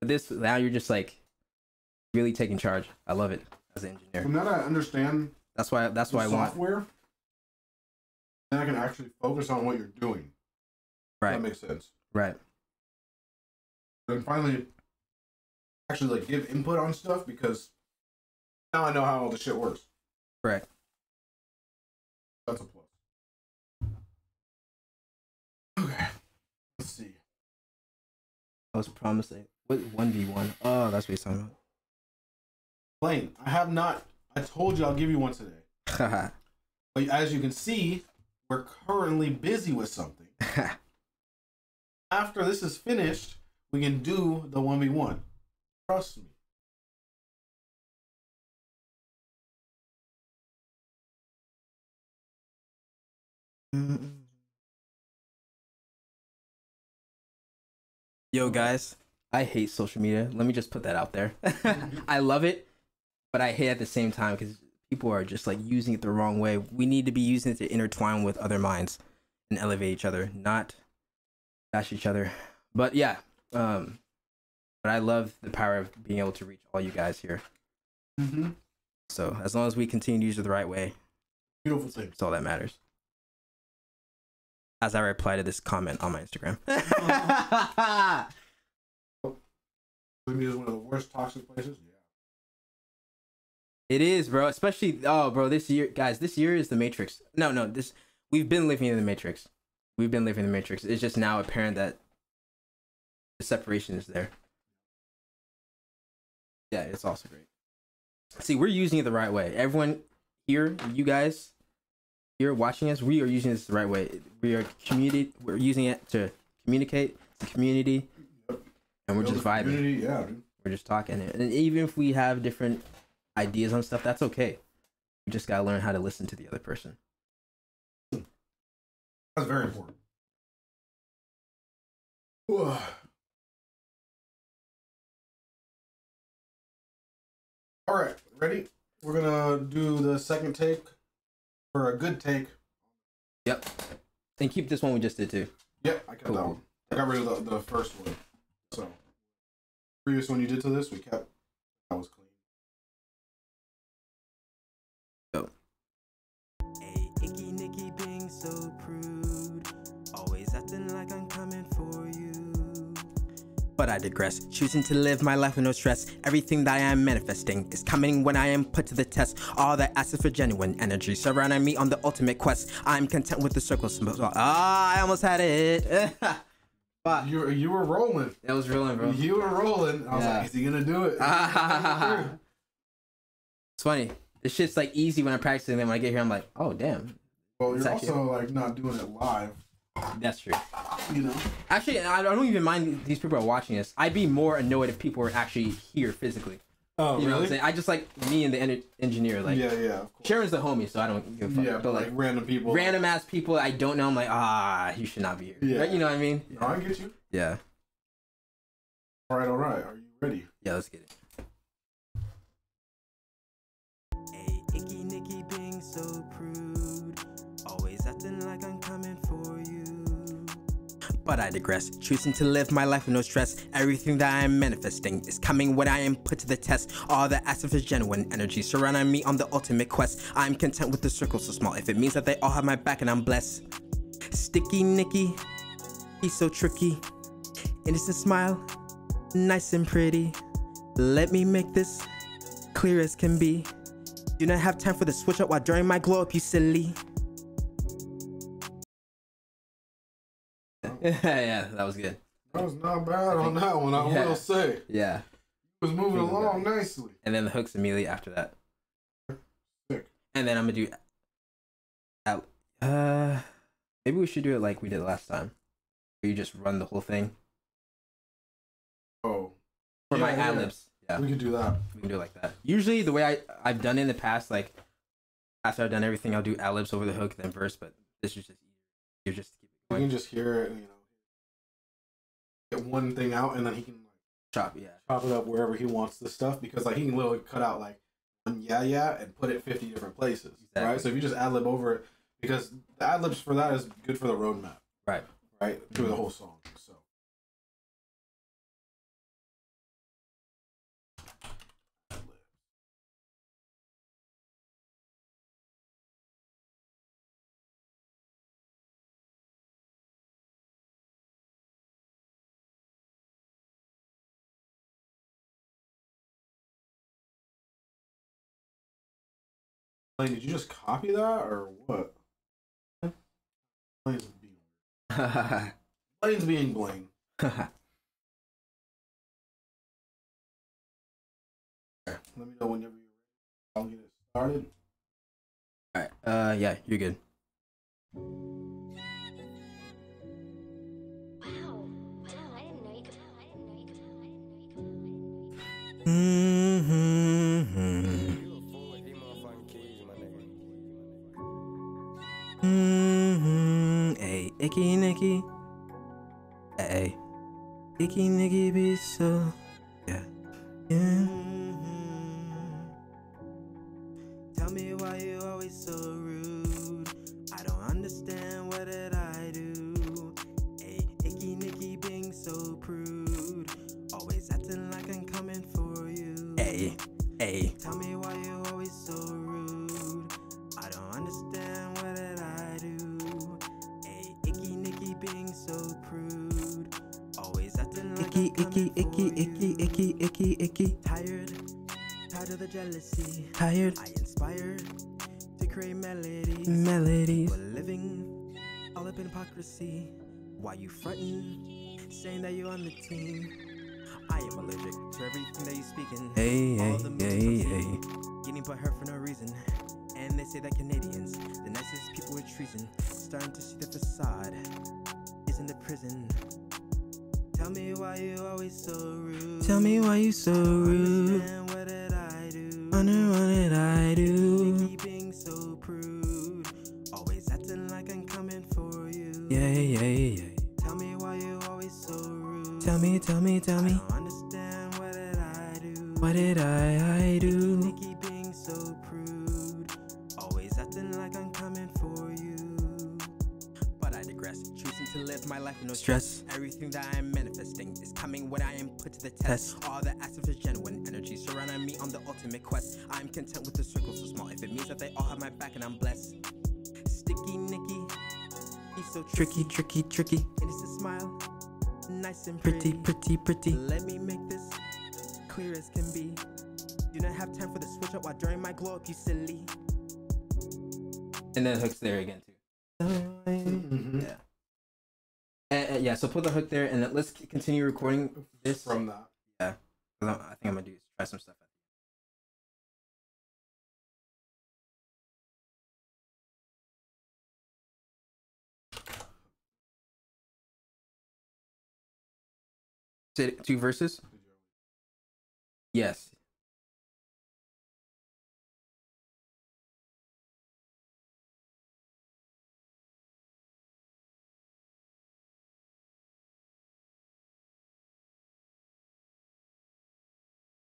But this now you're just like really taking charge. I love it as an engineer. From that I understand. That's why I want software. Then I can actually focus on what you're doing. Right. That makes sense. Right. And finally, actually like give input on stuff because now I know how all the shit works. Correct. That's a plus. Okay. Let's see. I was promising. What 1v1? Oh, that's what he's talking about. Blaine, I have not. I told you I'll give you one today. But as you can see, we're currently busy with something. After this is finished, we can do the 1v1. Trust me. Yo guys, I hate social media. Let me just put that out there. I love it, but I hate it at the same time because people are just like using it the wrong way. We need to be using it to intertwine with other minds and elevate each other, not bash each other. But yeah, But I love the power of being able to reach all you guys here. Mm-hmm. So as long as we continue to use it the right way, beautiful thing. That's all that matters. As I reply to this comment on my Instagram. Is one of the worst toxic places. Yeah. It is, bro. Especially, oh, bro, this year, guys, this year is the Matrix. No, this, we've been living in the Matrix. We've been living in the Matrix. It's just now apparent that the separation is there. Yeah, it's also great. See, we're using it the right way. Everyone here, you guys here watching us, we are using this the right way. We're using it to communicate, the community, and we're just vibing. Yeah, dude. We're just talking. And even if we have different ideas on stuff, that's okay. You just gotta learn how to listen to the other person. That's very important. Whoa. All right, ready? We're gonna do the second take for a good take. Yep. And keep this one we just did too. Yep, I kept that one. I got rid of the first one. So previous one you did to this, we kept. That was clean. So prude, always acting like I'm coming for you. But I digress, choosing to live my life with no stress. Everything that I am manifesting is coming when I am put to the test. All that asks for genuine energy surrounding me on the ultimate quest. I'm content with the circles. Ah, I almost had it. But you were rolling. That was rolling, bro. You were rolling. I was like, is he gonna do it? It's funny. This shit's like easy when I'm practicing, and then when I get here, I'm like, oh damn. Well, you're also like not doing it live. That's true. You know. Actually, I don't even mind these people are watching this. I'd be more annoyed if people were actually here physically. Oh, you know what I'm saying? I just like me and the engineer. Like, yeah. Of course. Sharon's the homie, so I don't give a fuck. Yeah, but like random people, random ass people I don't know. I'm like, you should not be here. Yeah. Right? You know what I mean? Yeah. I get you. Yeah. All right. Are you ready? Yeah, let's get it. Hey, Icky Nicky, being so prude. Always acting like I'm coming for you. But I digress, choosing to live my life with no stress. Everything that I am manifesting is coming when I am put to the test. All the assets of genuine energy surrounding me on the ultimate quest. I'm content with the circle so small, if it means that they all have my back and I'm blessed. Sticky Nicky, he's so tricky. Innocent smile, nice and pretty. Let me make this clear as can be. Do not have time for the switch up while during my glow up, you silly. Yeah, that was good. That was not bad on that one, I will say. Yeah. It was moving along nicely. And then the hooks immediately after that. Sick. And then I'm going to do... maybe we should do it like we did last time. Where you just run the whole thing. Oh. For my ad-libs. Yeah. We can do that. We can do it like that. Usually the way I've done it in the past, like, after I've done everything, I'll do ad-libs over the hook, then verse, but this is just... You're just... You can just hear it, and, you know, get one thing out, and then he can like chop it up wherever he wants the stuff, because like he can literally cut out like and put it 50 different places, right? So if you just ad lib over it, because the ad libs for that is good for the roadmap, right, through the whole song. So Blaine, did you just copy that or what? Blaine's being Blaine. Alright, let me know whenever you're ready. I'll get it started. Alright, yeah, you're good. Wow, Hey, Icky Nicky. Hey, Icky Nicky be so. Yeah. Tell me why you always so rude. I don't understand, what did I do? Hey, Icky Nicky being so prude. Always acting Hey. Tell me why you always so rude. I don't understand what did I do. Hey, Icky Nicky being so prude. Always acting like Icky, I'm coming Icky, for Icky, you. Icky, Icky, Icky. Tired of the jealousy. Tired. I inspired to create melodies. Melodies. We're living all up in hypocrisy. Why you frontin'? Saying that you're on the team. I am allergic to everything that you're speaking. Hey, all the hey. Getting but hurt for no reason. And they say that Canadians, the nicest people with treason. Starting to see the facade is in the prison. Tell me why you always so rude. Tell me why you so rude. And what did I do? Wonder what did I do? Keep being so prude. Always acting like I'm coming for you. Yeah. Tell me. I don't understand what did I do? What did I do? Nicky being so prude. Always acting like I'm coming for you. But I digress, choosing to live my life with no stress. Everything that I am manifesting is coming when I am put to the test. All the assets of genuine energy surrounding me on the ultimate quest. I'm content with the circle so small if it means that they all have my back and I'm blessed. Sticky Nicky, he's so tricky. Innocent smile. Nice and pretty. Let me make this clear as can be. Do not have time for the switch up while during my glow up, you silly. And then hooks there again too. Yeah. Yeah. So put the hook there, and then let's continue recording this from that. Yeah. I think I'm gonna try some stuff. Two verses? Yes.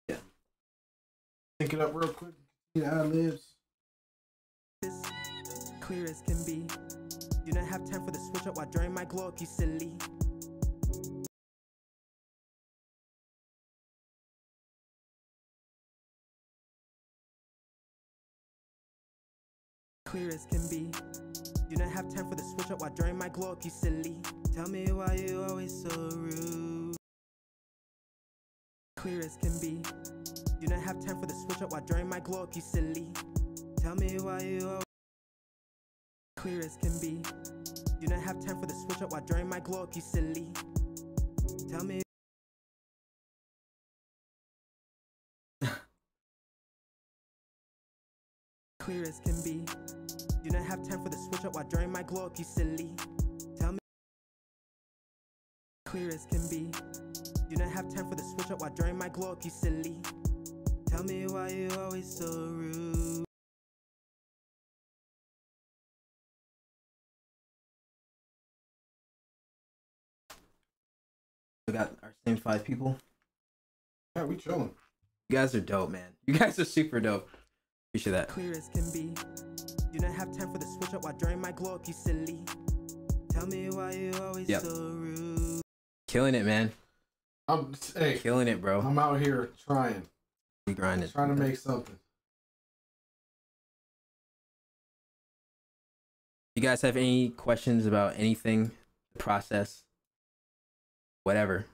Yeah. Think it up real quick. Get our lives. This clear as can be. Do not have time for the switch up while during my glow up, you silly. Clear as can be. Do not have time for the switch up while during my glow up, you silly. Tell me why you always so rude. Clear as can be. Do not have time for the switch up while during my glow up, you silly. Tell me why you always clear as can be. Do not have time for the switch up while during my glow up, you silly. Tell me. Clear as can be. Do not have time for the switch up while during my glow up, you silly. Tell me. Clear as can be. Do not have time for the switch up while during my glow up, you silly. Tell me why you always so rude. We got our same 5 people. Yeah, we chilling. You guys are dope, man. You guys are super dope. Appreciate that. Clear as can be. Do not have time for the switch up while during my glow up, you silly. Tell me why you always so rude. Killing it, man. Hey, killing it, bro. I'm out here trying. You grinding. Trying to make something. You guys have any questions about anything, the process, whatever?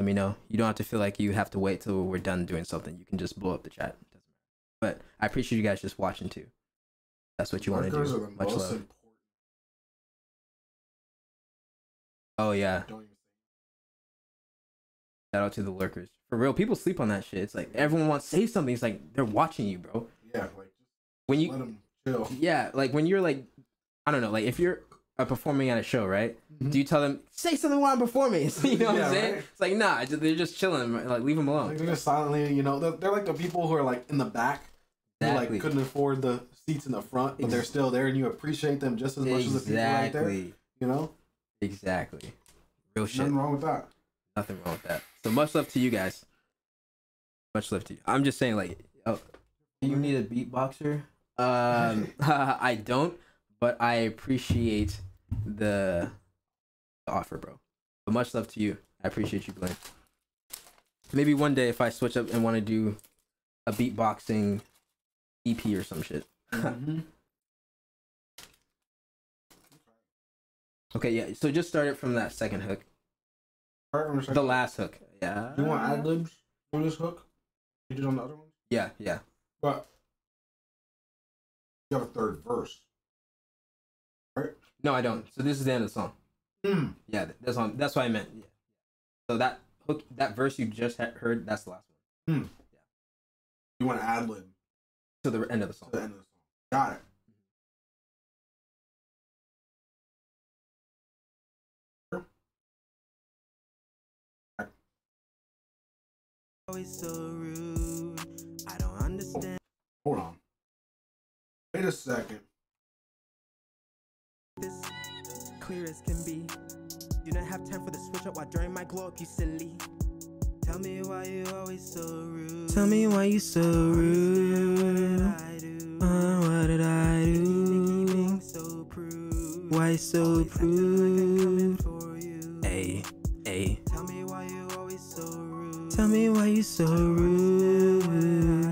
Let me know. You don't have to feel like you have to wait till we're done doing something. You can just blow up the chat. But I appreciate you guys just watching too. That's what you want to do. Much love. Oh yeah. Shout out to the lurkers. For real, people sleep on that shit. It's like everyone wants to say something. It's like they're watching you, bro. Yeah, like just when you let them chill. Yeah, like when you're like, I don't know, like if you're performing at a show, right? Mm-hmm. Do you tell them say something while I'm performing? You know what I'm saying? Right? It's like nah, they're just chilling. Like leave them alone. Like, they're just silently, you know. They're like the people who are like in the back, who like couldn't afford the seats in the front, but they're still there, and you appreciate them just as much as the people right there. You know? Exactly. Real shit. Nothing wrong with that. Nothing wrong with that. So much love to you guys. Much love to you. I'm just saying, like, oh, do you need a beatboxer? I don't. But I appreciate the offer, bro. But much love to you. I appreciate you, Blaine. Maybe one day if I switch up and want to do a beatboxing EP or some shit. Mm-hmm. Okay, yeah. So just start it from that second hook. The last hook. Yeah. You want ad libs on this hook? You did on the other one? Yeah, yeah. But you have a third verse, right? No, I don't. So this is the end of the song. Mm. Yeah, that's on. That's what I meant. Yeah. So that hook, that verse you just heard, that's the last one. Mm. Yeah. You want to ad lib to the end of the song. To the end of the song. Got it. Always so rude. I don't understand. Hold on. Wait a second. This clear as can be. You don't have time for the switch up while during my glow up, you silly. Tell me why you always so rude. Tell me why you so rude. What did I do? So prude. Why so prude? Hey, hey. Tell me why you always so rude. Tell me why you so rude.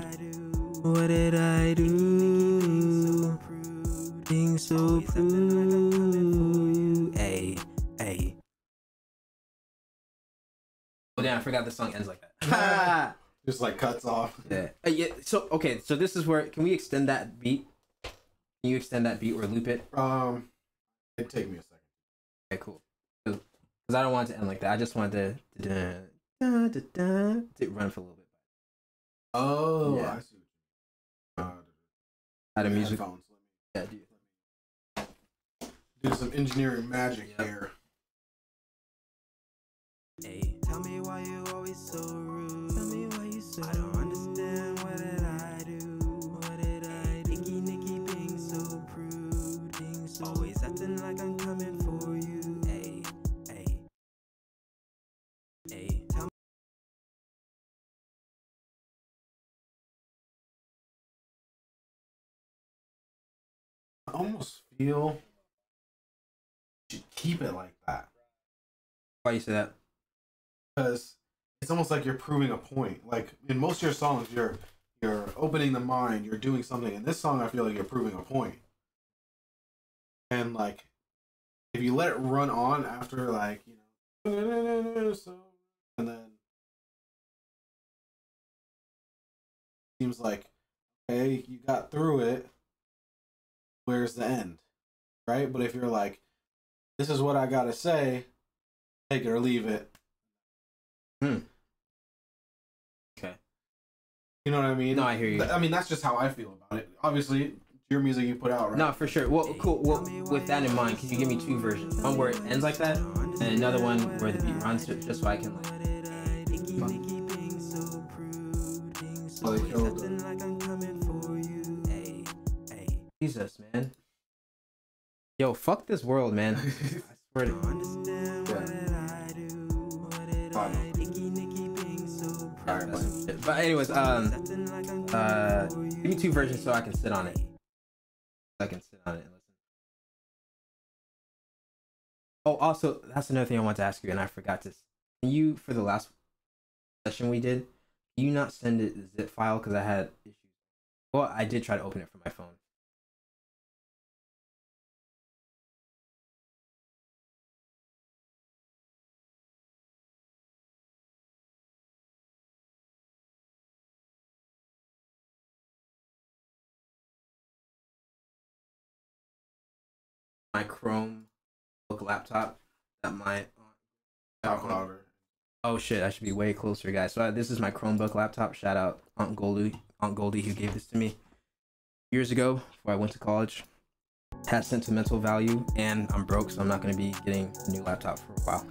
What did I do? Being so prude. Hey, hey. Oh damn! I forgot the song ends like that. Just like cuts off. Yeah. Yeah. So okay. So this is where can we extend that beat? Can you extend that beat or loop it? It'd take me a second. Okay, cool. Because I don't want it to end like that. I just wanted to. It run for a little bit. Oh, yeah. I see. Out of music. Yeah, dude. Do some engineering magic here. Hey, tell me why you always so rude. Tell me why you so rude. I don't understand. What did I do? What did I do? Icky Nicky being so prude. Being so always acting like I'm coming for you. Hey, hey, hey. I almost feel you should keep it like that. Why you say that? Because it's almost like you're proving a point. Like in most of your songs, you're opening the mind, you're doing something. In this song, I feel like you're proving a point. And like, if you let it run on after like, you know, and then it seems like, okay, you got through it. Where's the end, right? But if you're like, this is what I gotta say, take it or leave it. Hmm. Okay. You know what I mean? No, I hear you. I mean, that's just how I feel about it. Obviously, your music you put out, right? No, for sure. Well, cool. Well, with that in mind, can you give me two versions? One where it ends like that, and another one where the beat runs to it, just so I can, like... Jesus, man. Yo, fuck this world, man. I swear to God. But anyways, give me two versions so I can sit on it. I can sit on it and listen. Oh, also, that's another thing I want to ask you, and I forgot this. Can you, for the last session we did, you not send it a zip file because I had issues? Well, I did try to open it from my phone. My Chromebook laptop that my oh shit, I should be way closer, guys. So this is my Chromebook laptop. Shout out Aunt Goldie, who gave this to me years ago before I went to college. It has sentimental value, and I'm broke, so I'm not going to be getting a new laptop for a while.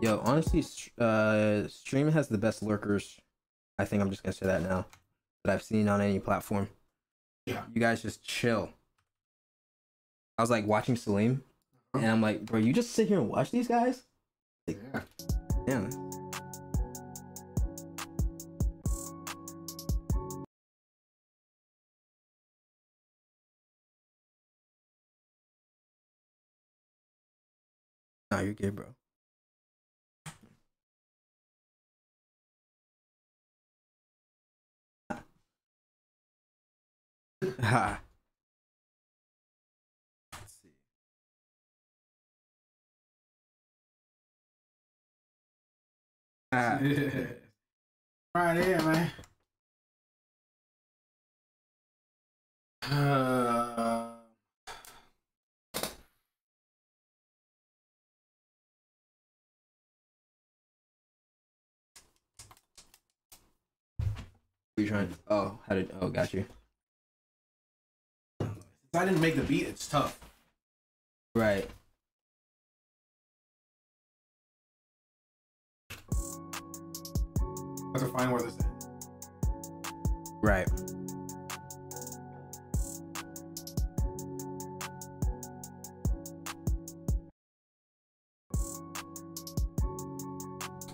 Yo, honestly, Stream has the best lurkers. I think I'm just gonna say that now, that I've seen on any platform. Yeah. You guys just chill. I was like watching Salim, and I'm like, bro, you just sit here and watch these guys? Like, yeah. Damn. Nah, you're good, bro. Ha. Let's see. Right here, man. What are you trying to, oh, how did, oh, got you. If I didn't make the beat, it's tough. Right. I have to find where this is. Right.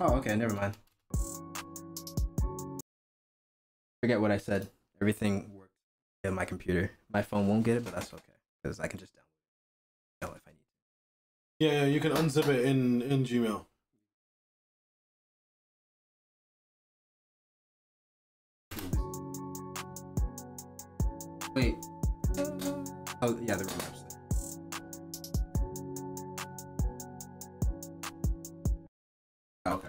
Oh, okay, never mind. Forget what I said. Everything works on my computer. My phone won't get it, but that's okay, because I can just download it if I need to. Yeah, you can unzip it in Gmail. Wait. Oh, yeah, the room upstairs. Okay.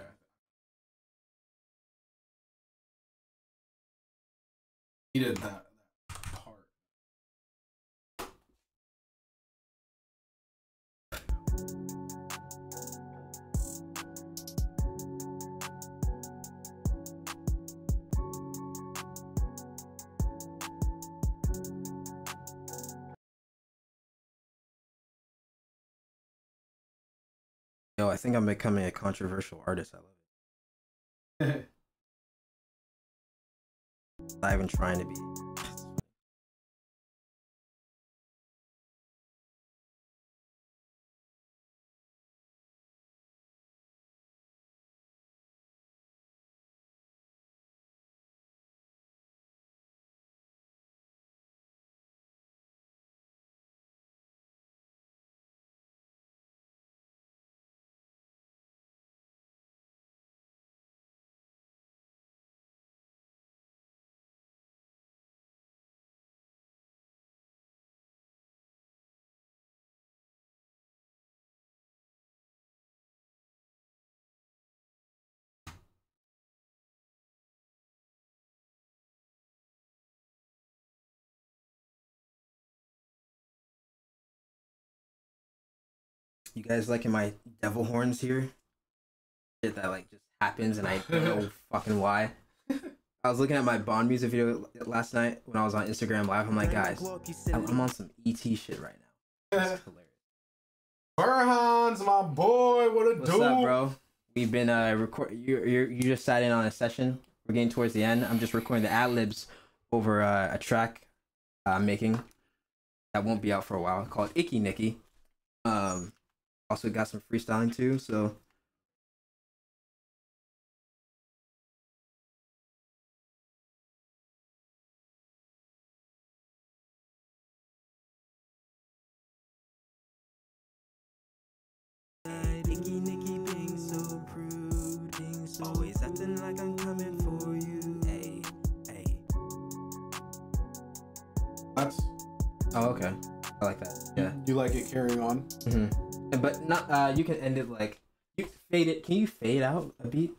Needed that part. Yo, I think I'm becoming a controversial artist. I love it. Not even trying to be. You guys liking my devil horns here? Shit that like just happens and I don't know fucking why. I was looking at my Bond music video last night when I was on Instagram Live. I'm like, guys, I'm on some ET shit right now. It's hilarious. Burhan's my boy. What a dude. What's up, bro? We've been recording. You just sat in on a session. We're getting towards the end. I'm just recording the ad libs over a track I'm making that won't be out for a while called Icky Nicky. Also got some freestyling too, so Icky Nicky being so prude, being so always acting like I'm coming for you. Hey, hey. That's oh okay. I like that. Yeah. You like it carrying on? Mm-hmm. But not you can end it like you fade it. Can you fade out a beat?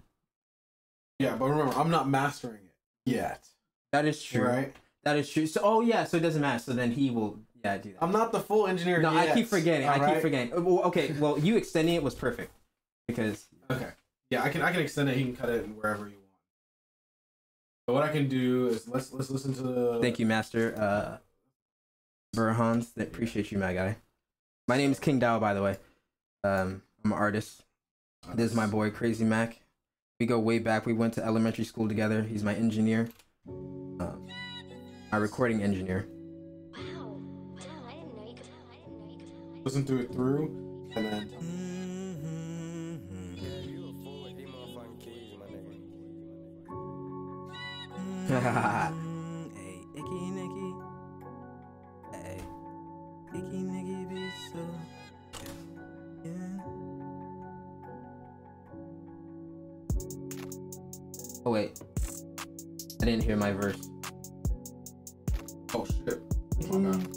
Yeah, but remember, I'm not mastering it yet. That is true, right? That is true. So, oh yeah, so it doesn't matter. So then he will, yeah, do that. I'm not the full engineer. No, yet. I keep forgetting. All I right? keep forgetting. Well, okay, well, you extending it was perfect because okay, yeah, I can extend it. He can cut it wherever you want. But what I can do is let's listen to. The... Thank you, Master Burhans. I appreciate you, my guy. My name is KingDow, by the way. I'm an artist. This is my boy, Crazy Mac. We go way back. We went to elementary school together. He's my engineer. My recording engineer. Wow. I didn't know you could. Listen to it through, and then tell me. Hey, Icky Nicky. Hey, Icky Nicky. So, yeah. Oh wait, I didn't hear my verse. Oh shit. Oh my God.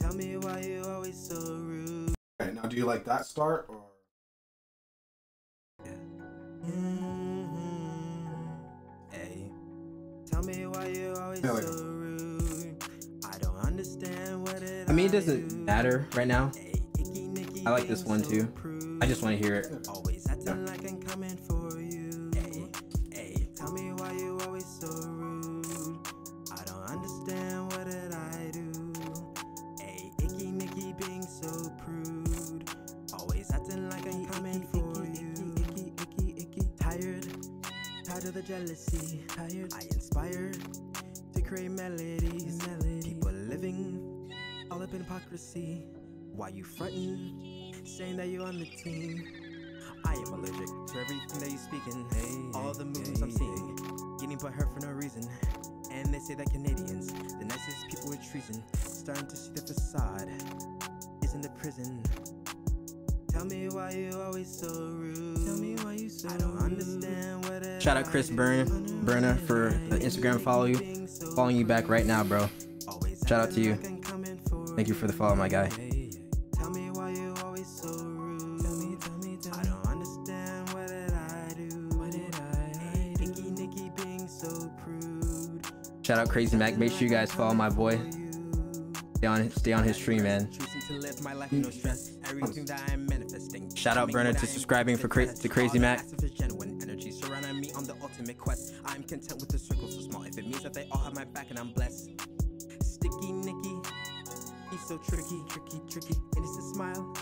Tell me why you always so rude. Okay, now do you like that start or? Tell me why you always so rude. I don't understand what it is. I mean, it doesn't matter right now. I like this one too. I just want to hear it. Always acting like I'm coming for you. Hey, tell me why you always so rude. I don't understand what did I do. Hey, Icky Nicky being so prude. Always acting like I'm coming for you. Icky, tired of the jealousy. I inspired to create melodies. People living all up in hypocrisy. Why you frontin', saying that you on the team? I am allergic to everything that you speaking. All the moves I'm seeing, getting but hurt for no reason. And they say that Canadians, the nicest people with treason. Starting to see the facade is in the prison. Tell me why you always so rude. Tell me why you so rude. I don't understand what it is. Shout out Chris Burner for the Instagram follow you. Following you back right now, bro. Shout out to you. Thank you for the follow, my guy. Tell me why you always so rude. Tell me. I don't understand what did I do. What did I do? Icky Nicky being so prude. Shout out Crazy Mac. Make sure you guys follow my boy. Stay on his stream, man. Shout out Burner to subscribing to Crazy Mac. I'm content with the circle so small. If it means that they all have my back and I'm blessed. Sticky Nicky, he's so tricky. Innocent smile,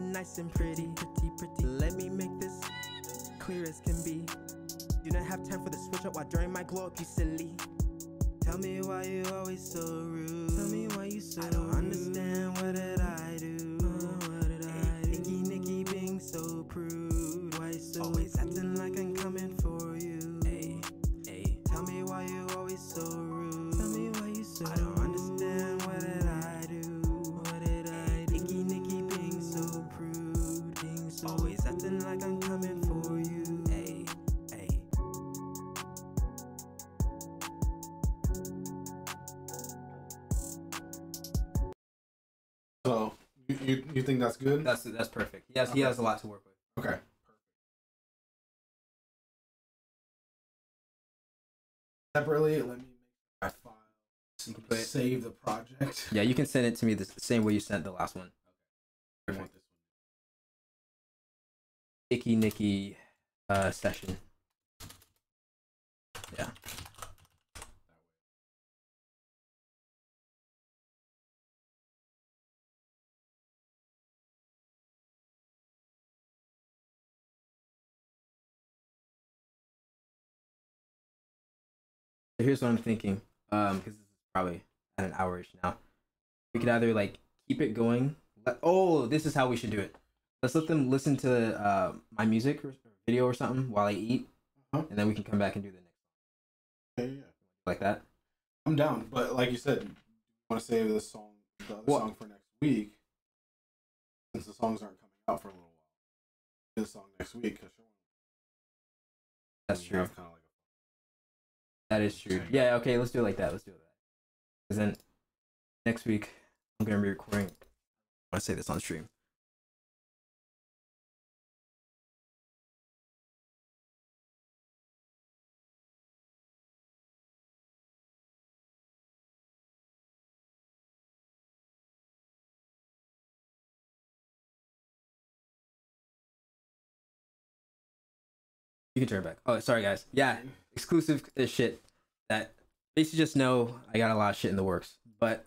nice and pretty. Let me make this clear as can be. Do not have time for the switch up while during my glow up, you silly. Tell me why you always so rude. Tell me why you so rude. I don't understand what did I do. Icky Nicky being so prude. Why so always acting like I'm coming for you. Hey, tell me why you always so rude. Tell me why you so rude. I don't understand what did I do. Icky Nicky being so prude. Always acting like I'm coming for you. So you think that's good? That's perfect. Yes, okay. He has a lot to work with. Okay. Separately, let me make my file. Simply save the project. Yeah, you can send it to me the same way you sent the last one. Okay. Perfect. Icky Nicky session. Yeah. Here's what I'm thinking, because this is probably at an hour-ish now. We could either like keep it going. Oh, this is how we should do it. Let's let them listen to my music or video or something while I eat, and then we can come back and do the next one. Yeah. Like that. I'm down, but like you said, want to save this song, the other song for next week, since the songs aren't coming out for a little while. Do the song next week. That's true. That is true. Yeah, okay, let's do it like that. Because then next week, I'm going to be recording. I want to say this on stream. You can turn back. Oh, sorry, guys. Yeah, exclusive shit. That basically just know I got a lot of shit in the works. But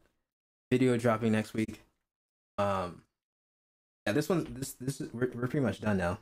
video dropping next week. Yeah, this one. This is we're pretty much done now.